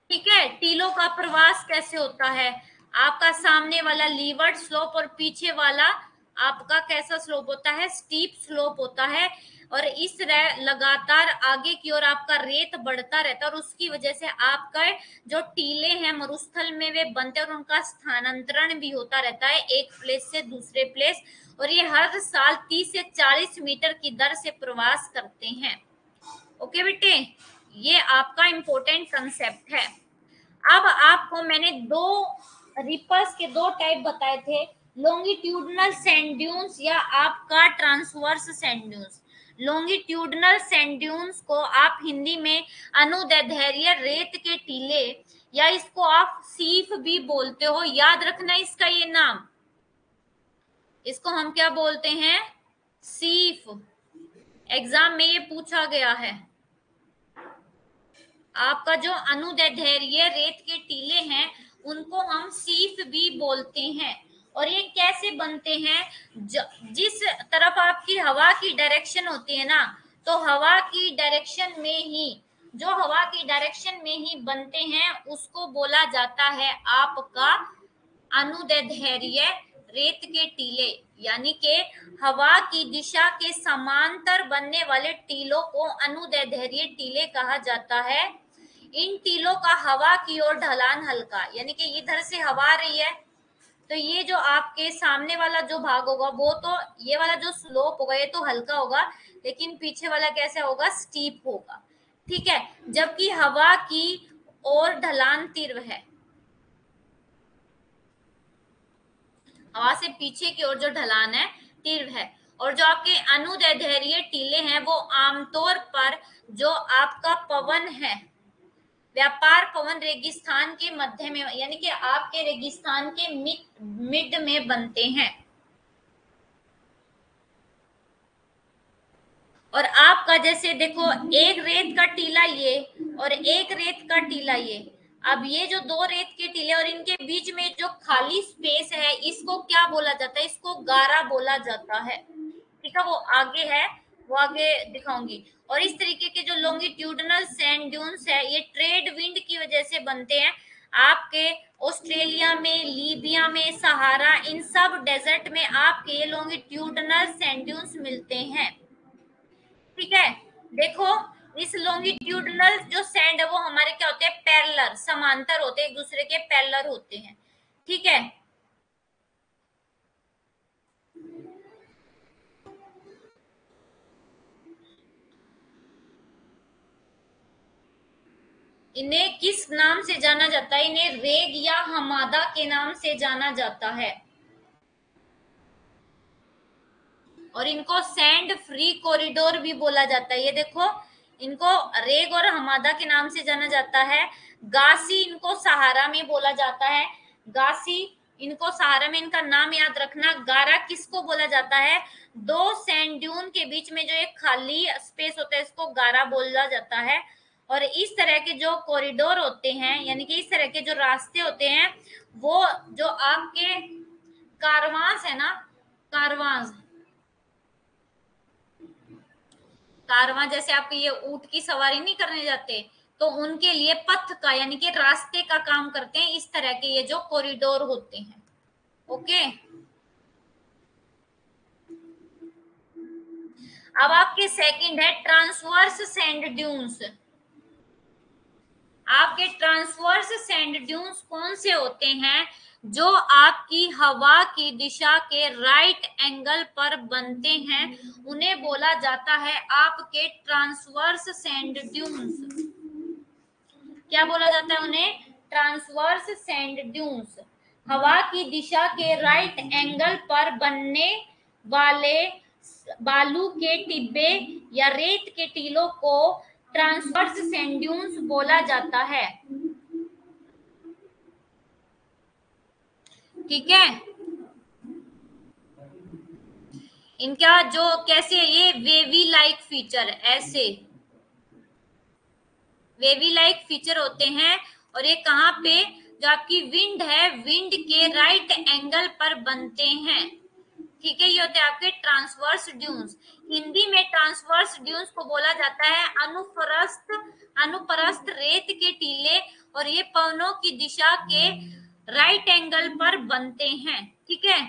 ठीक है। टीलों का प्रवास कैसे होता है, आपका सामने वाला लीवर्ड स्लोप और पीछे वाला आपका कैसा स्लोप होता है, स्टीप स्लोप होता है, और इस तरह लगातार आगे की ओर आपका रेत बढ़ता रहता है और उसकी वजह से आपका जो टीले हैं मरुस्थल में वे बनते हैं और उनका स्थानांतरण भी होता रहता है एक प्लेस से दूसरे प्लेस, और ये हर साल तीस से चालीस मीटर की दर से प्रवास करते हैं। ओके बेटे, ये आपका इम्पोर्टेंट कंसेप्ट है। अब आपको मैंने दो रिपर्स के दो टाइप बताए थे, लॉन्गिट्यूडनल सैंड ड्यून्स या आपका transverse sand dunes. Longitudinal sand dunes को आप हिंदी में अनुदैर्ध्य रेत के टीले या इसको आप सीफ भी बोलते हो, याद रखना इसका ये नाम, इसको हम क्या बोलते हैं, सीफ। एग्जाम में ये पूछा गया है। आपका जो अनुदैर्ध्य रेत के टीले हैं उनको हम सीफ भी बोलते हैं, और ये कैसे बनते हैं, जिस तरफ आपकी हवा की डायरेक्शन होती है ना, तो हवा की डायरेक्शन में ही, जो हवा की डायरेक्शन में ही बनते हैं उसको बोला जाता है आपका अनुदैर्ध्य रेत के टीले, यानी के हवा की दिशा के समांतर बनने वाले टीलों को अनुदैर्ध्य टीले कहा जाता है। इन टीलों का हवा की ओर ढलान हल्का, यानी कि इधर से हवा आ रही है तो ये जो आपके सामने वाला जो भाग होगा वो तो, ये वाला जो स्लोप होगा ये तो हल्का होगा, लेकिन पीछे वाला कैसा होगा, स्टीप होगा, ठीक है। जबकि हवा की ओर ढलान तीव्र है, हवा से पीछे की ओर जो ढलान है तीव्र है, और जो आपके अनुदैर्ध्य टीले हैं वो आमतौर पर जो आपका पवन है, व्यापार पवन रेगिस्तान के मध्य में, यानी कि आपके रेगिस्तान के मिड में बनते हैं, और आपका जैसे देखो एक रेत का टीला ये और एक रेत का टीला ये, अब ये जो दो रेत के टीले और इनके बीच में जो खाली स्पेस है इसको क्या बोला जाता है, इसको गारा बोला जाता है, ठीक है। वो आगे है, वो आगे दिखाऊंगी। और इस तरीके के जो लॉन्गिट्यूडनल सैंड ड्यून्स है ये ट्रेड विंड की वजह से बनते हैं। आपके ऑस्ट्रेलिया में, लीबिया में, सहारा, इन सब डेजर्ट में आपके ये लॉन्गिट्यूडनल सैंड ड्यून्स मिलते हैं, ठीक है। देखो इस लॉन्गिट्यूडनल जो सैंड है वो हमारे क्या होते हैं, पैरेलल, समांतर होते हैं, एक दूसरे के पैरेलल होते हैं, ठीक है। इन्हें किस नाम से जाना जाता है? इन्हें रेग या हमादा के नाम से जाना जाता है और इनको सैंड फ्री कॉरिडोर भी बोला जाता है। ये देखो, इनको रेग और हमादा के नाम से जाना जाता है। गासी इनको सहारा में बोला जाता है, गासी इनको सहारा में, इनका नाम याद रखना। गारा किसको बोला जाता है? दो सैंड ड्यून के बीच में जो एक खाली स्पेस होता है इसको गारा बोला जाता है। और इस तरह के जो कॉरिडोर होते हैं यानी कि इस तरह के जो रास्ते होते हैं वो जो आपके कारवांस है ना, कारवांस कारवां जैसे आप ये ऊंट की सवारी नहीं करने जाते तो उनके लिए पथ का यानी कि रास्ते का काम करते हैं। इस तरह के ये जो कॉरिडोर होते हैं, ओके। अब आपके सेकंड है ट्रांसवर्स सैंड ड्यून्स। आपके ट्रांसवर्स सैंड ड्यून्स कौन से होते हैं? जो आपकी हवा की दिशा के राइट एंगल पर बनते हैं उन्हें बोला जाता है आपके ट्रांसवर्स सैंड ड्यून्स। क्या बोला जाता है उन्हें? Transverse sand dunes. हवा की दिशा के राइट एंगल पर बनने वाले बालू के टिब्बे या रेत के टीलों को ट्रांसवर्स सैंड ड्यून्स बोला जाता है, ठीक है। इनका जो कैसे ये वेवी लाइक फीचर, ऐसे वेवी लाइक फीचर होते हैं। और ये कहाँ पे? जो आपकी विंड है, विंड के राइट एंगल पर बनते हैं, ठीक है। ये होते हैं आपके ट्रांसवर्स ड्यून्स। हिंदी में ट्रांसवर्स ड्यून्स को बोला जाता है अनुप्रस्थ अनुप्रस्थ रेत के टीले और ये पवनों की दिशा के राइट एंगल पर बनते हैं, ठीक है।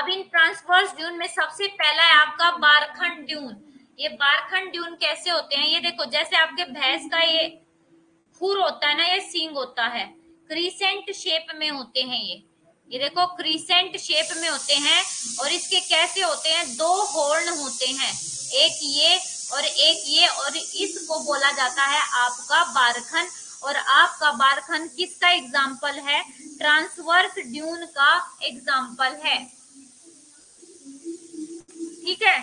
अब इन ट्रांसवर्स ड्यून में सबसे पहला है आपका बारखान ड्यून। ये बारखान ड्यून कैसे होते हैं? ये देखो, जैसे आपके भैंस का ये खुर होता है ना, ये सींग होता है, क्रीसेंट शेप में होते हैं। ये ये देखो क्रीसेंट शेप में होते हैं और इसके कैसे होते हैं? दो हॉर्न होते हैं, एक ये और एक ये, और इसको बोला जाता है आपका बारखान। और आपका बारखान किसका एग्जाम्पल है? ट्रांसवर्स ड्यून का एग्जाम्पल है, ठीक है।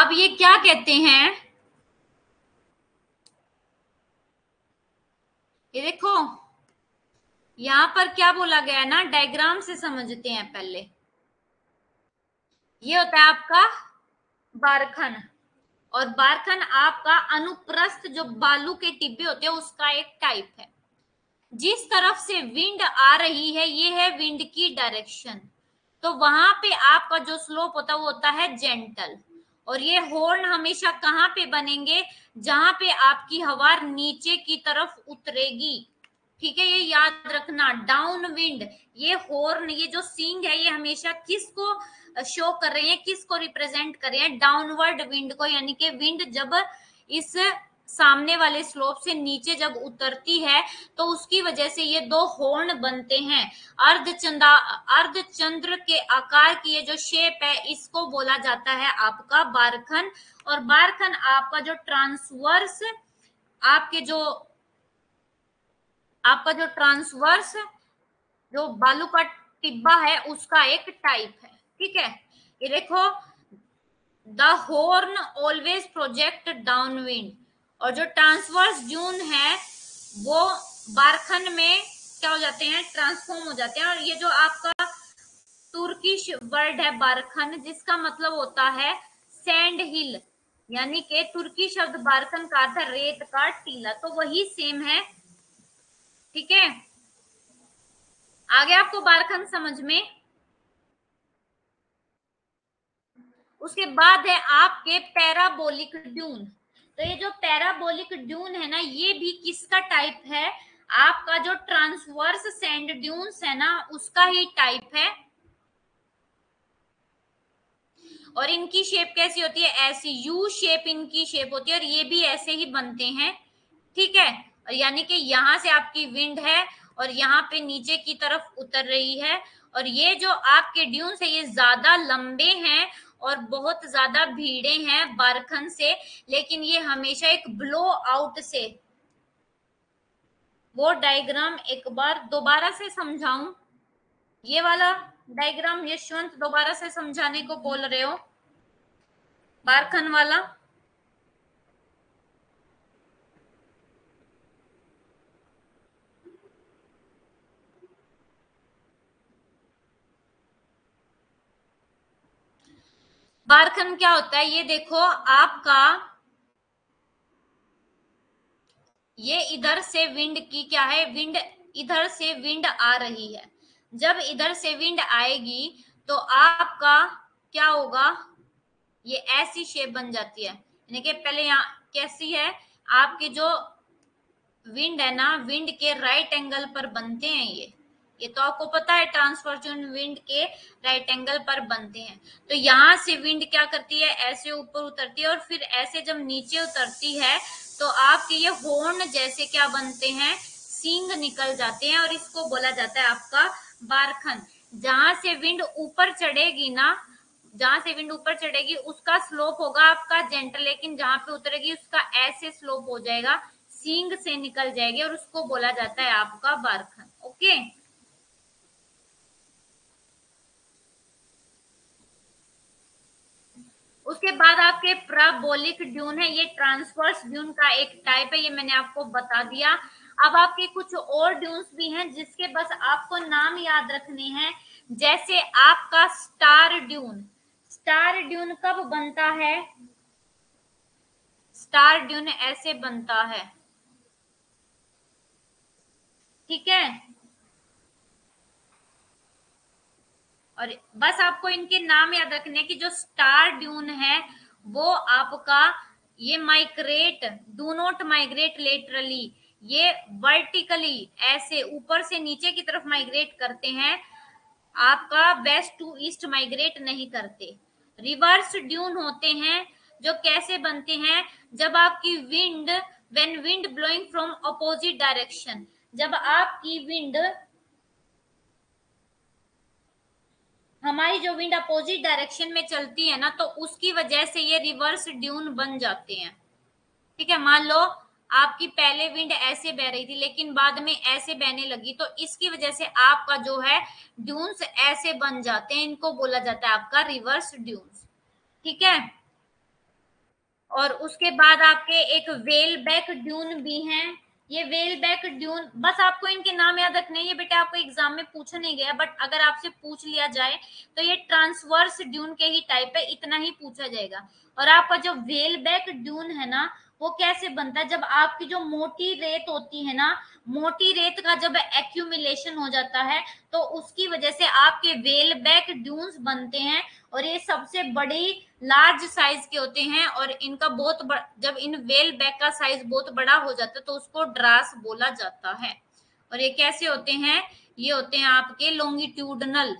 अब ये क्या कहते हैं? ये देखो यहां पर क्या बोला गया है ना, डायग्राम से समझते हैं पहले। ये होता है आपका बारखान और बारखान आपका अनुप्रस्थ जो बालू के टिब्बे होते हैं उसका एक टाइप है। जिस तरफ से विंड आ रही है ये है विंड की डायरेक्शन, तो वहां पे आपका जो स्लोप होता है वो होता है जेंटल। और ये हॉर्न हमेशा कहाँ पे बनेंगे? जहां पे आपकी हवा नीचे की तरफ उतरेगी, ठीक है। ये याद रखना, डाउन विंड। ये हॉर्न, ये जो सींग है, ये हमेशा किसको शो कर रहे हैं, किसको रिप्रेजेंट कर रहे हैं? डाउनवर्ड विंड को। यानी कि विंड जब इस सामने वाले स्लोप से नीचे जब उतरती है तो उसकी वजह से ये दो हॉर्न बनते हैं। अर्धचंदा अर्धचंद्र के आकार की ये जो शेप है इसको बोला जाता है आपका बारखान। और बारखान आपका जो ट्रांसवर्स आपके जो आपका जो ट्रांसवर्स जो बालू का टिब्बा है उसका एक टाइप है, ठीक है। ये देखो, the horn always project downwind. और जो ट्रांसवर्स ड्यून है वो बारखान में क्या हो जाते हैं? ट्रांसफॉर्म हो जाते हैं। और ये जो आपका तुर्किश वर्ड है बारखान, जिसका मतलब होता है सैंड हिल, यानी कि तुर्की शब्द बारखान का अर्थ है रेत का टीला, तो वही सेम है, ठीक है। आगे आपको बारखान समझ में। उसके बाद है आपके पैराबोलिक ड्यून। तो ये जो पैराबोलिक ड्यून है ना, ये भी किसका टाइप है? आपका जो ट्रांसवर्स सैंड ड्यून्स है ना, उसका ही टाइप है। और इनकी शेप कैसी होती है? ऐसी यू शेप इनकी शेप होती है, और ये भी ऐसे ही बनते हैं, ठीक है। और यानी कि यहाँ से आपकी विंड है और यहाँ पे नीचे की तरफ उतर रही है। और ये जो आपके ड्यून्स है ये ज्यादा लंबे हैं और बहुत ज्यादा भीड़े हैं बारखान से, लेकिन ये हमेशा एक ब्लो आउट से। वो डायग्राम एक बार दोबारा से समझाऊं, ये वाला डायग्राम यशवंत दोबारा से समझाने को बोल रहे हो, बारखान वाला। बारखान क्या होता है? ये देखो आपका, ये इधर से विंड की क्या है, विंड इधर से विंड आ रही है। जब इधर से विंड आएगी तो आपका क्या होगा, ये ऐसी शेप बन जाती है। यानी कि पहले यहाँ कैसी है, आपके जो विंड है ना, विंड के राइट एंगल पर बनते हैं ये ये तो आपको पता है, ट्रांसफॉर्चून विंड के राइट एंगल पर बनते हैं। तो यहाँ से विंड क्या करती है, ऐसे ऊपर उतरती है, और फिर ऐसे जब नीचे उतरती है तो आपके ये हॉर्न जैसे क्या बनते हैं, सींग निकल जाते हैं, और इसको बोला जाता है आपका बारखान। जहां से विंड ऊपर चढ़ेगी ना, जहां से विंड ऊपर चढ़ेगी उसका स्लोप होगा आपका जेंटल, लेकिन जहां पे उतरेगी उसका ऐसे स्लोप हो जाएगा, सींग से निकल जाएगी, और उसको बोला जाता है आपका बारखान। ओके, उसके बाद आपके पैराबोलिक ड्यून है, ये ट्रांसवर्स ड्यून का एक टाइप है, ये मैंने आपको बता दिया। अब आपके कुछ और ड्यून्स भी हैं जिसके बस आपको नाम याद रखने हैं, जैसे आपका स्टार ड्यून। स्टार ड्यून कब बनता है? स्टार ड्यून ऐसे बनता है, ठीक है। और बस आपको इनके नाम याद रखने की, जो स्टार ड्यून है वो आपका, ये migrate, do not migrate laterally, ये वर्टिकली ऐसे ऊपर से नीचे की तरफ माइग्रेट करते हैं, आपका वेस्ट टू ईस्ट माइग्रेट नहीं करते। रिवर्स ड्यून होते हैं जो कैसे बनते हैं, जब आपकी wind, when wind blowing from opposite direction, जब आपकी विंड, हमारी जो विंड अपोजिट डायरेक्शन में चलती है ना, तो उसकी वजह से ये रिवर्स ड्यून बन जाते हैं, ठीक है। मान लो आपकी पहले विंड ऐसे बह रही थी लेकिन बाद में ऐसे बहने लगी, तो इसकी वजह से आपका जो है ड्यून्स ऐसे बन जाते हैं, इनको बोला जाता है आपका रिवर्स ड्यून्स, ठीक है। और उसके बाद आपके एक वेल बैक ड्यून भी है, ये वेल बैक ड्यून, बस आपको इनके नाम याद रखने हैं। ये बेटा आपको एग्जाम में पूछा नहीं गया, बट अगर आपसे पूछ लिया जाए तो ये ट्रांसवर्स ड्यून के ही टाइप है, इतना ही पूछा जाएगा। और आपका जो वेल बैक ड्यून है ना, वो कैसे बनता है, जब आपकी जो मोटी रेत होती है ना, मोटी रेत का जब एक्यूमुलेशन हो जाता है तो उसकी वजह से आपके वेल बैक ड्यून्स बनते हैं। और ये सबसे बड़ी लार्ज साइज के होते हैं, और इनका बहुत बड़ा, जब इन वेल बैक का साइज बहुत बड़ा हो जाता है तो उसको ड्रास बोला जाता है। और ये कैसे होते हैं, ये होते हैं आपके लॉन्गिट्यूडनल,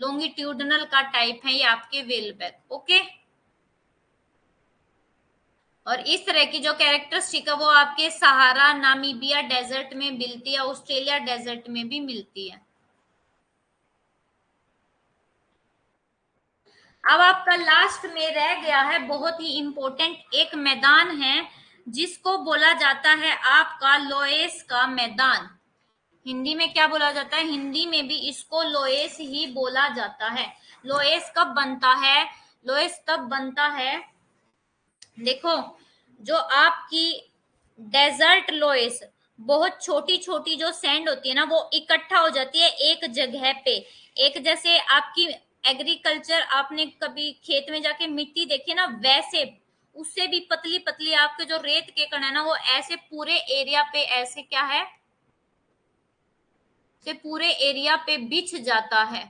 लॉन्गिट्यूडनल का टाइप है ये आपके वेल बैक, ओके। और इस तरह की जो कैरेक्टरिस्टिक है वो आपके सहारा, नामीबिया डेजर्ट में मिलती है, ऑस्ट्रेलिया डेजर्ट में भी मिलती है। अब आपका लास्ट में रह गया है बहुत ही इंपॉर्टेंट एक मैदान है जिसको बोला जाता है आपका लोएस का मैदान। हिंदी में क्या बोला जाता है? हिंदी में भी इसको लोएस ही बोला जाता है। लोएस कब बनता है? लोएस तब बनता है, देखो, जो आपकी डेजर्ट लोएस, बहुत छोटी छोटी जो सैंड होती है ना वो इकट्ठा हो जाती है एक जगह पे। एक जैसे आपकी एग्रीकल्चर, आपने कभी खेत में जाके मिट्टी देखी ना, वैसे उससे भी पतली पतली आपके जो रेत के कण है ना, वो ऐसे पूरे एरिया पे ऐसे क्या है, से पूरे एरिया पे बिछ जाता है,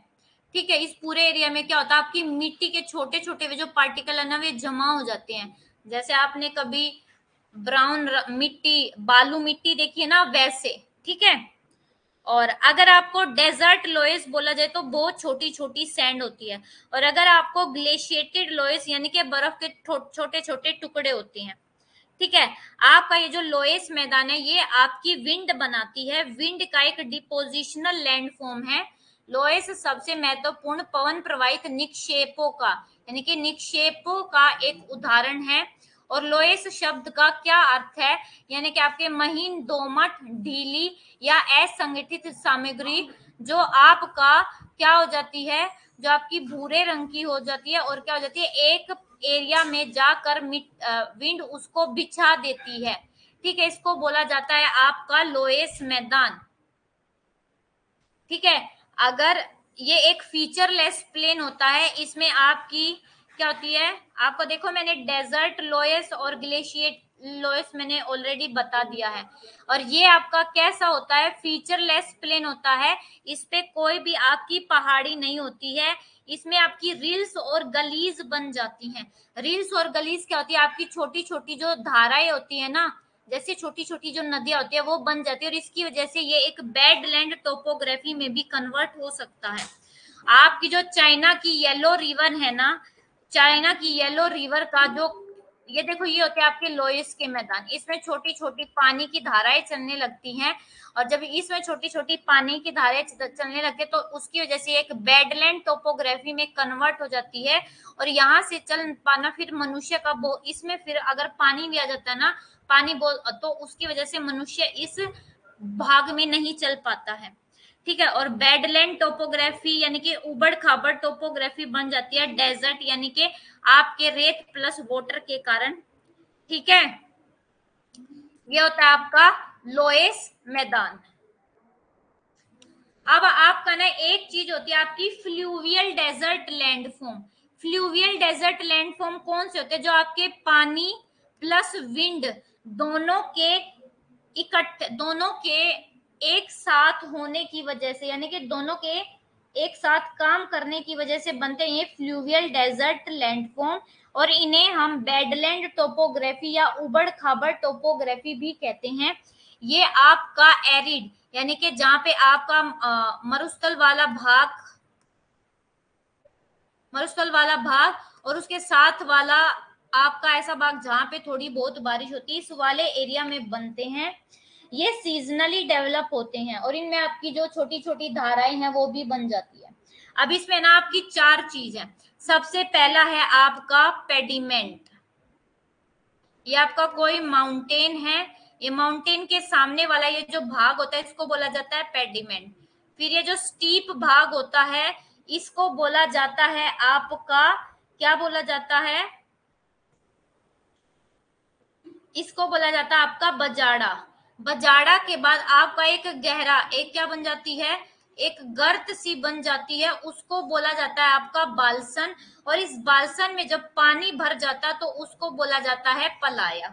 ठीक है। इस पूरे एरिया में क्या होता है, आपकी मिट्टी के छोटे छोटे वे जो पार्टिकल है ना वे जमा हो जाते हैं। जैसे आपने कभी ब्राउन मिट्टी, बालू मिट्टी देखी है ना, वैसे, ठीक है। और अगर आपको डेजर्ट लोएस बोला जाए तो बहुत छोटी छोटी सैंड होती है, और अगर आपको ग्लेशिएटेड लोएस यानी कि बर्फ के छोटे छोटे टुकड़े होते हैं, ठीक है। आपका ये जो लोएस मैदान है ये आपकी विंड बनाती है, विंड का एक डिपोजिशनल लैंडफॉर्म है। लोएस सबसे महत्वपूर्ण पवन प्रवाहित निक्षेपों का यानी कि निक्षेपों का एक उदाहरण है। और लोएस शब्द का क्या अर्थ है, यानी कि आपके महीन, दोमट, ढीली या असंगठित सामग्री जो आपका क्या हो जाती है, जो आपकी भूरे रंग की हो जाती है और क्या हो जाती है, एक एरिया में जाकर विंड उसको बिछा देती है, ठीक है। इसको बोला जाता है आपका लोएस मैदान, ठीक है। अगर ये एक फीचरलेस प्लेन होता है, इसमें आपकी क्या होती है, आपको देखो मैंने डेजर्ट लोएस और ग्लेशिएट लोएस मैंने ऑलरेडी बता दिया है। और ये आपका कैसा होता है, फीचरलेस प्लेन होता है, इस पे कोई भी आपकी पहाड़ी नहीं होती है। इसमें आपकी रिल्स और गलीज बन जाती हैं। रिल्स और गलीज क्या होती है, आपकी छोटी छोटी जो धाराएं होती है ना, जैसे छोटी छोटी जो नदियां होती है वो बन जाती है, और इसकी वजह से ये एक बेडलैंड टोपोग्राफी में भी कन्वर्ट हो सकता है। आपकी जो चाइना की येलो रिवर है ना, चाइना की येलो रिवर का जो ये देखो ये होते हैं आपके लोएस के मैदान, इसमें छोटी छोटी पानी की धाराएं चलने लगती हैं, और जब इसमें छोटी छोटी पानी की धाराएं चलने लगती है तो उसकी वजह से एक बेडलैंड टोपोग्राफी में कन्वर्ट हो जाती है। और यहाँ से चल पाना फिर मनुष्य का बो इसमें फिर अगर पानी भी आ जाता है ना, पानी बोल तो उसकी वजह से मनुष्य इस भाग में नहीं चल पाता है, ठीक है। और बेडलैंड टोपोग्राफी यानी कि उबड़ खाबड़ टोपोग्राफी बन जाती है डेजर्ट यानी कि आपके रेत प्लस वाटर के कारण, ठीक है। यह होता है आपका लोएस मैदान। अब आपका ना एक चीज होती है आपकी fluvial desert landform. Fluvial desert landform कौन से होते हैं, जो आपके पानी प्लस विंड दोनों के इकट्ठे, दोनों के एक साथ होने की वजह से यानी कि दोनों के एक साथ काम करने की वजह से बनते हैं ये फ्लूवियल डेजर्ट लैंडफॉर्म। और इन्हें हम बेडलैंड टोपोग्राफी या उबड़ खाबड़ टोपोग्राफी भी कहते हैं। ये आपका एरिड यानी कि जहाँ पे आपका मरुस्थल वाला भाग मरुस्थल वाला भाग और उसके साथ वाला आपका ऐसा भाग जहाँ पे थोड़ी बहुत बारिश होती है, इस वाले एरिया में बनते हैं। ये सीजनली डेवलप होते हैं और इनमें आपकी जो छोटी छोटी धाराएं हैं वो भी बन जाती है। अब इसमें ना आपकी चार चीज है। सबसे पहला है आपका पेडिमेंट। ये आपका कोई माउंटेन है, ये माउंटेन के सामने वाला ये जो भाग होता है इसको बोला जाता है पेडिमेंट। फिर ये जो स्टीप भाग होता है इसको बोला जाता है आपका क्या बोला जाता है इसको बोला जाता है आपका बजाड़ा। बजाड़ा के बाद आपका एक गहरा एक क्या बन जाती है, एक गर्त सी बन जाती है, उसको बोला जाता है आपका बोल्सन। और इस बोल्सन में जब पानी भर जाता तो उसको बोला जाता है प्लाया,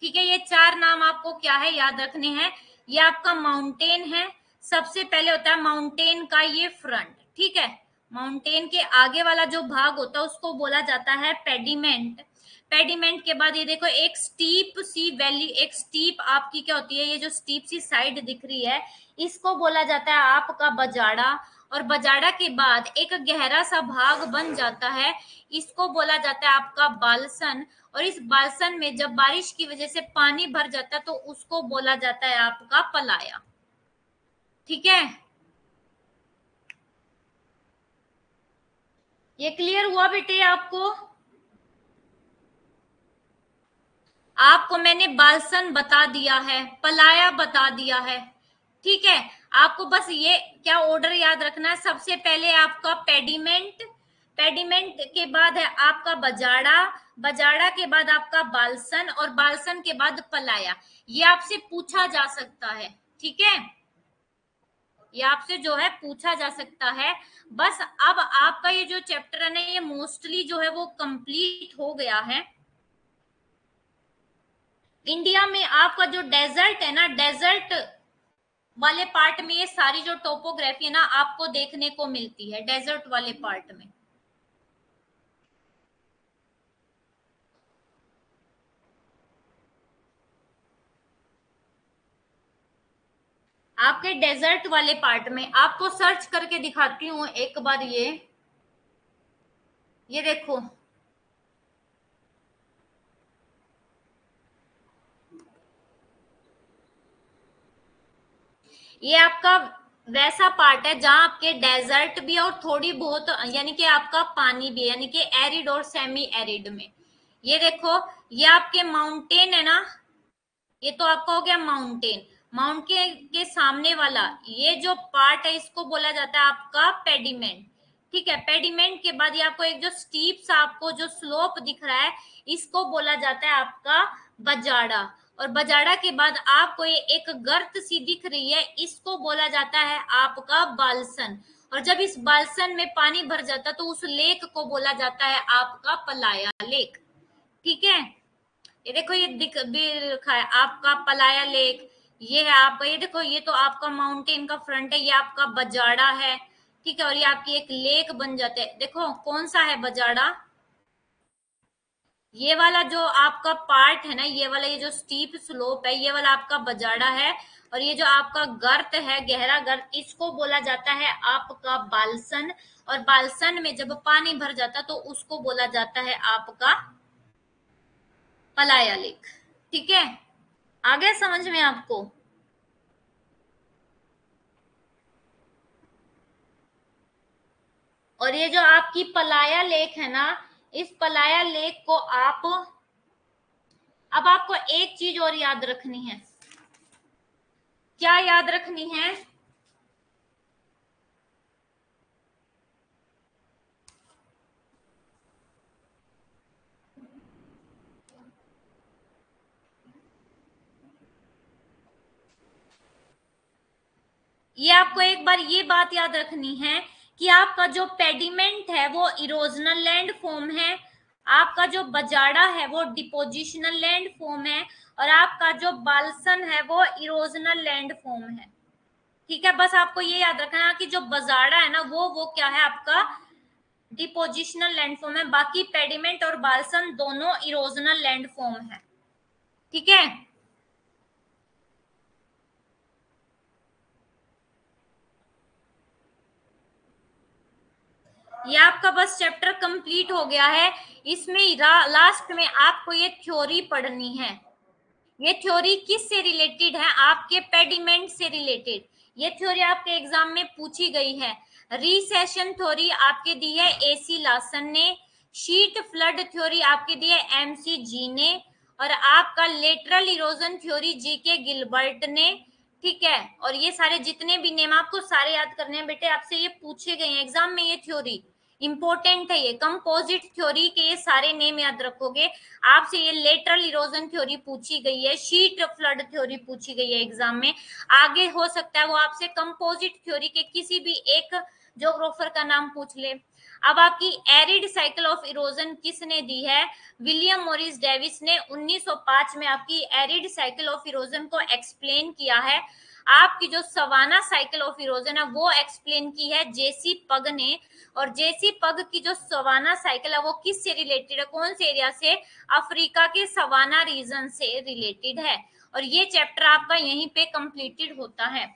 ठीक है। ये चार नाम आपको क्या है याद रखने हैं। ये आपका माउंटेन है, सबसे पहले होता है माउंटेन का ये फ्रंट, ठीक है। माउंटेन के आगे वाला जो भाग होता है उसको बोला जाता है पेडिमेंट। पेडिमेंट के बाद ये देखो एक स्टीप सी वैली, एक स्टीप आपकी क्या होती है, ये जो स्टीप सी साइड दिख रही है इसको बोला जाता है आपका बजाड़ा। और बजाड़ा के बाद एक गहरा सा भाग बन जाता है, इसको बोला जाता है आपका बोल्सन। और इस बोल्सन में जब बारिश की वजह से पानी भर जाता है तो उसको बोला जाता है आपका प्लाया, ठीक है। ये क्लियर हुआ बेटे आपको? आपको मैंने बोल्सन बता दिया है, प्लाया बता दिया है, ठीक है। आपको बस ये क्या ऑर्डर याद रखना है, सबसे पहले आपका पेडिमेंट, पेडिमेंट के बाद है आपका बजाड़ा, बजाड़ा के बाद आपका बोल्सन और बोल्सन के बाद प्लाया। ये आपसे पूछा जा सकता है, ठीक है, ये आपसे जो है पूछा जा सकता है। बस अब आपका ये जो चैप्टर है ना ये मोस्टली जो है वो कंप्लीट हो गया है। इंडिया में आपका जो डेजर्ट है ना, डेजर्ट वाले पार्ट में ये सारी जो टोपोग्राफी है ना आपको देखने को मिलती है, डेजर्ट वाले पार्ट में। आपके डेजर्ट वाले पार्ट में आपको सर्च करके दिखाती हूँ एक बार। ये ये देखो, ये आपका वैसा पार्ट है जहां आपके डेजर्ट भी और थोड़ी बहुत यानी कि आपका पानी भी, यानी कि एरिड और सेमी एरिड में। ये देखो, ये आपके माउंटेन है ना, ये तो आपका हो गया माउंटेन। माउंट के, के सामने वाला ये जो पार्ट है इसको बोला जाता है आपका पेडिमेंट, ठीक है। पेडिमेंट के बाद ये आपको एक जो स्टीप सा आपको जो स्लोप दिख रहा है इसको बोला जाता है आपका बजाड़ा। और बजाड़ा के बाद आपको ये एक गर्त सी दिख रही है, इसको बोला जाता है आपका बोल्सन। और जब इस बोल्सन में पानी भर जाता तो उस लेक को बोला जाता है आपका प्लाया लेक, ठीक है। ये देखो ये दिख भी रखा है आपका प्लाया लेक, ये है आपका। ये देखो ये तो आपका माउंटेन का फ्रंट है, ये आपका बजाड़ा है, ठीक है। और ये आपकी एक लेक बन जाते है। देखो कौन सा है बजाड़ा, ये वाला जो आपका पार्ट है ना, ये वाला, ये जो स्टीप स्लोप है, ये वाला आपका बजाड़ा है। और ये जो आपका गर्त है, गहरा गर्त, इसको बोला जाता है आपका बोल्सन। और बोल्सन में जब पानी भर जाता तो उसको बोला जाता है आपका प्लाया लेक, ठीक है। आ गया समझ में आपको? और ये जो आपकी प्लाया लेक है ना, इस प्लाया लेक को आप, अब आपको एक चीज और याद रखनी है। क्या याद रखनी है? ये आपको एक बार ये बात याद रखनी है कि आपका जो पेडिमेंट है वो इरोजनल लैंड फॉर्म है, आपका जो बजाड़ा है वो डिपोजिशनल लैंड फॉर्म है, और आपका जो बोल्सन है वो इरोजनल लैंड फॉर्म है, ठीक है। बस आपको ये याद रखना है कि जो बजाड़ा है ना वो वो क्या है आपका डिपोजिशनल लैंड फॉर्म है, बाकी पेडिमेंट और बोल्सन दोनों इरोजनल लैंड फॉर्म है, ठीक है। ये आपका बस चैप्टर कंप्लीट हो गया है। इसमें लास्ट में आपको ये थ्योरी पढ़नी है। ये थ्योरी किस से रिलेटेड है? आपके पेडिमेंट से रिलेटेड। ये थ्योरी आपके एग्जाम में पूछी गई है। रिसेशन थ्योरी आपके दी है एसी लासन ने, शीट फ्लड थ्योरी आपके दी है एमसीजी ने, और आपका लेटरल इरोजन थ्योरी जी के गिलबर्ट ने, ठीक है। और ये सारे जितने भी नेम आपको सारे याद करने हैं बेटे, आपसे ये पूछे गए हैं एग्जाम में। ये थ्योरी इंपॉर्टेंट है। ये कंपोजिट थ्योरी के ये सारे नेम याद रखोगे। आपसे ये लेटरल इरोजन थ्योरी पूछी गई है, शीट फ्लड थ्योरी पूछी गई है एग्जाम में। आगे हो सकता है वो आपसे कंपोजिट थ्योरी के किसी भी एक जोग्राफर का नाम पूछ ले। अब आपकी एरिड साइकिल ऑफ इरोजन किसने दी है? विलियम मॉरिस डेविस ने उन्नीस सौ पाँच में आपकी एरिड साइकिल ऑफ इरोजन को एक्सप्लेन किया है। आपकी जो सवाना साइकिल ऑफ इरोजन है वो एक्सप्लेन की है जेसी पग ने। और जेसी पग की जो सवाना साइकिल है वो किस से रिलेटेड है, कौन से एरिया से? अफ्रीका के सवाना रीजन से रिलेटेड है। और ये चैप्टर आपका यहीं पे कंप्लीटेड होता है।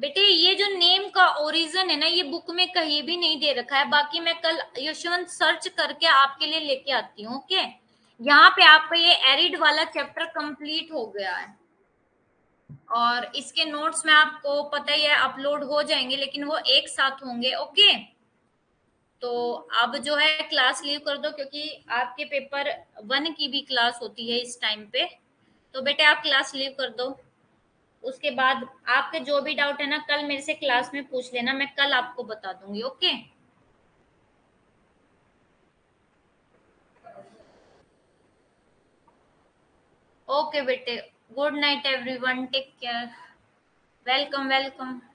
बेटे ये जो नेम का ओरिजिन है ना, ये बुक में कहीं भी नहीं दे रखा है। बाकी मैं कल यशवंत सर्च करके आपके लिए लेके आती हूँ, ओके। यहाँ पे आपका ये एरिड वाला चैप्टर कंप्लीट हो गया है और इसके नोट्स में आपको पता ही है अपलोड हो जाएंगे, लेकिन वो एक साथ होंगे, ओके। तो अब जो है क्लास लीव कर दो, क्योंकि आपके पेपर वन की भी क्लास होती है इस टाइम पे। तो बेटे आप क्लास लीव कर दो। उसके बाद आपके जो भी डाउट है ना, कल मेरे से क्लास में पूछ लेना, मैं कल आपको बता दूंगी, ओके। ओके बेटे, good night everyone, take care, welcome welcome.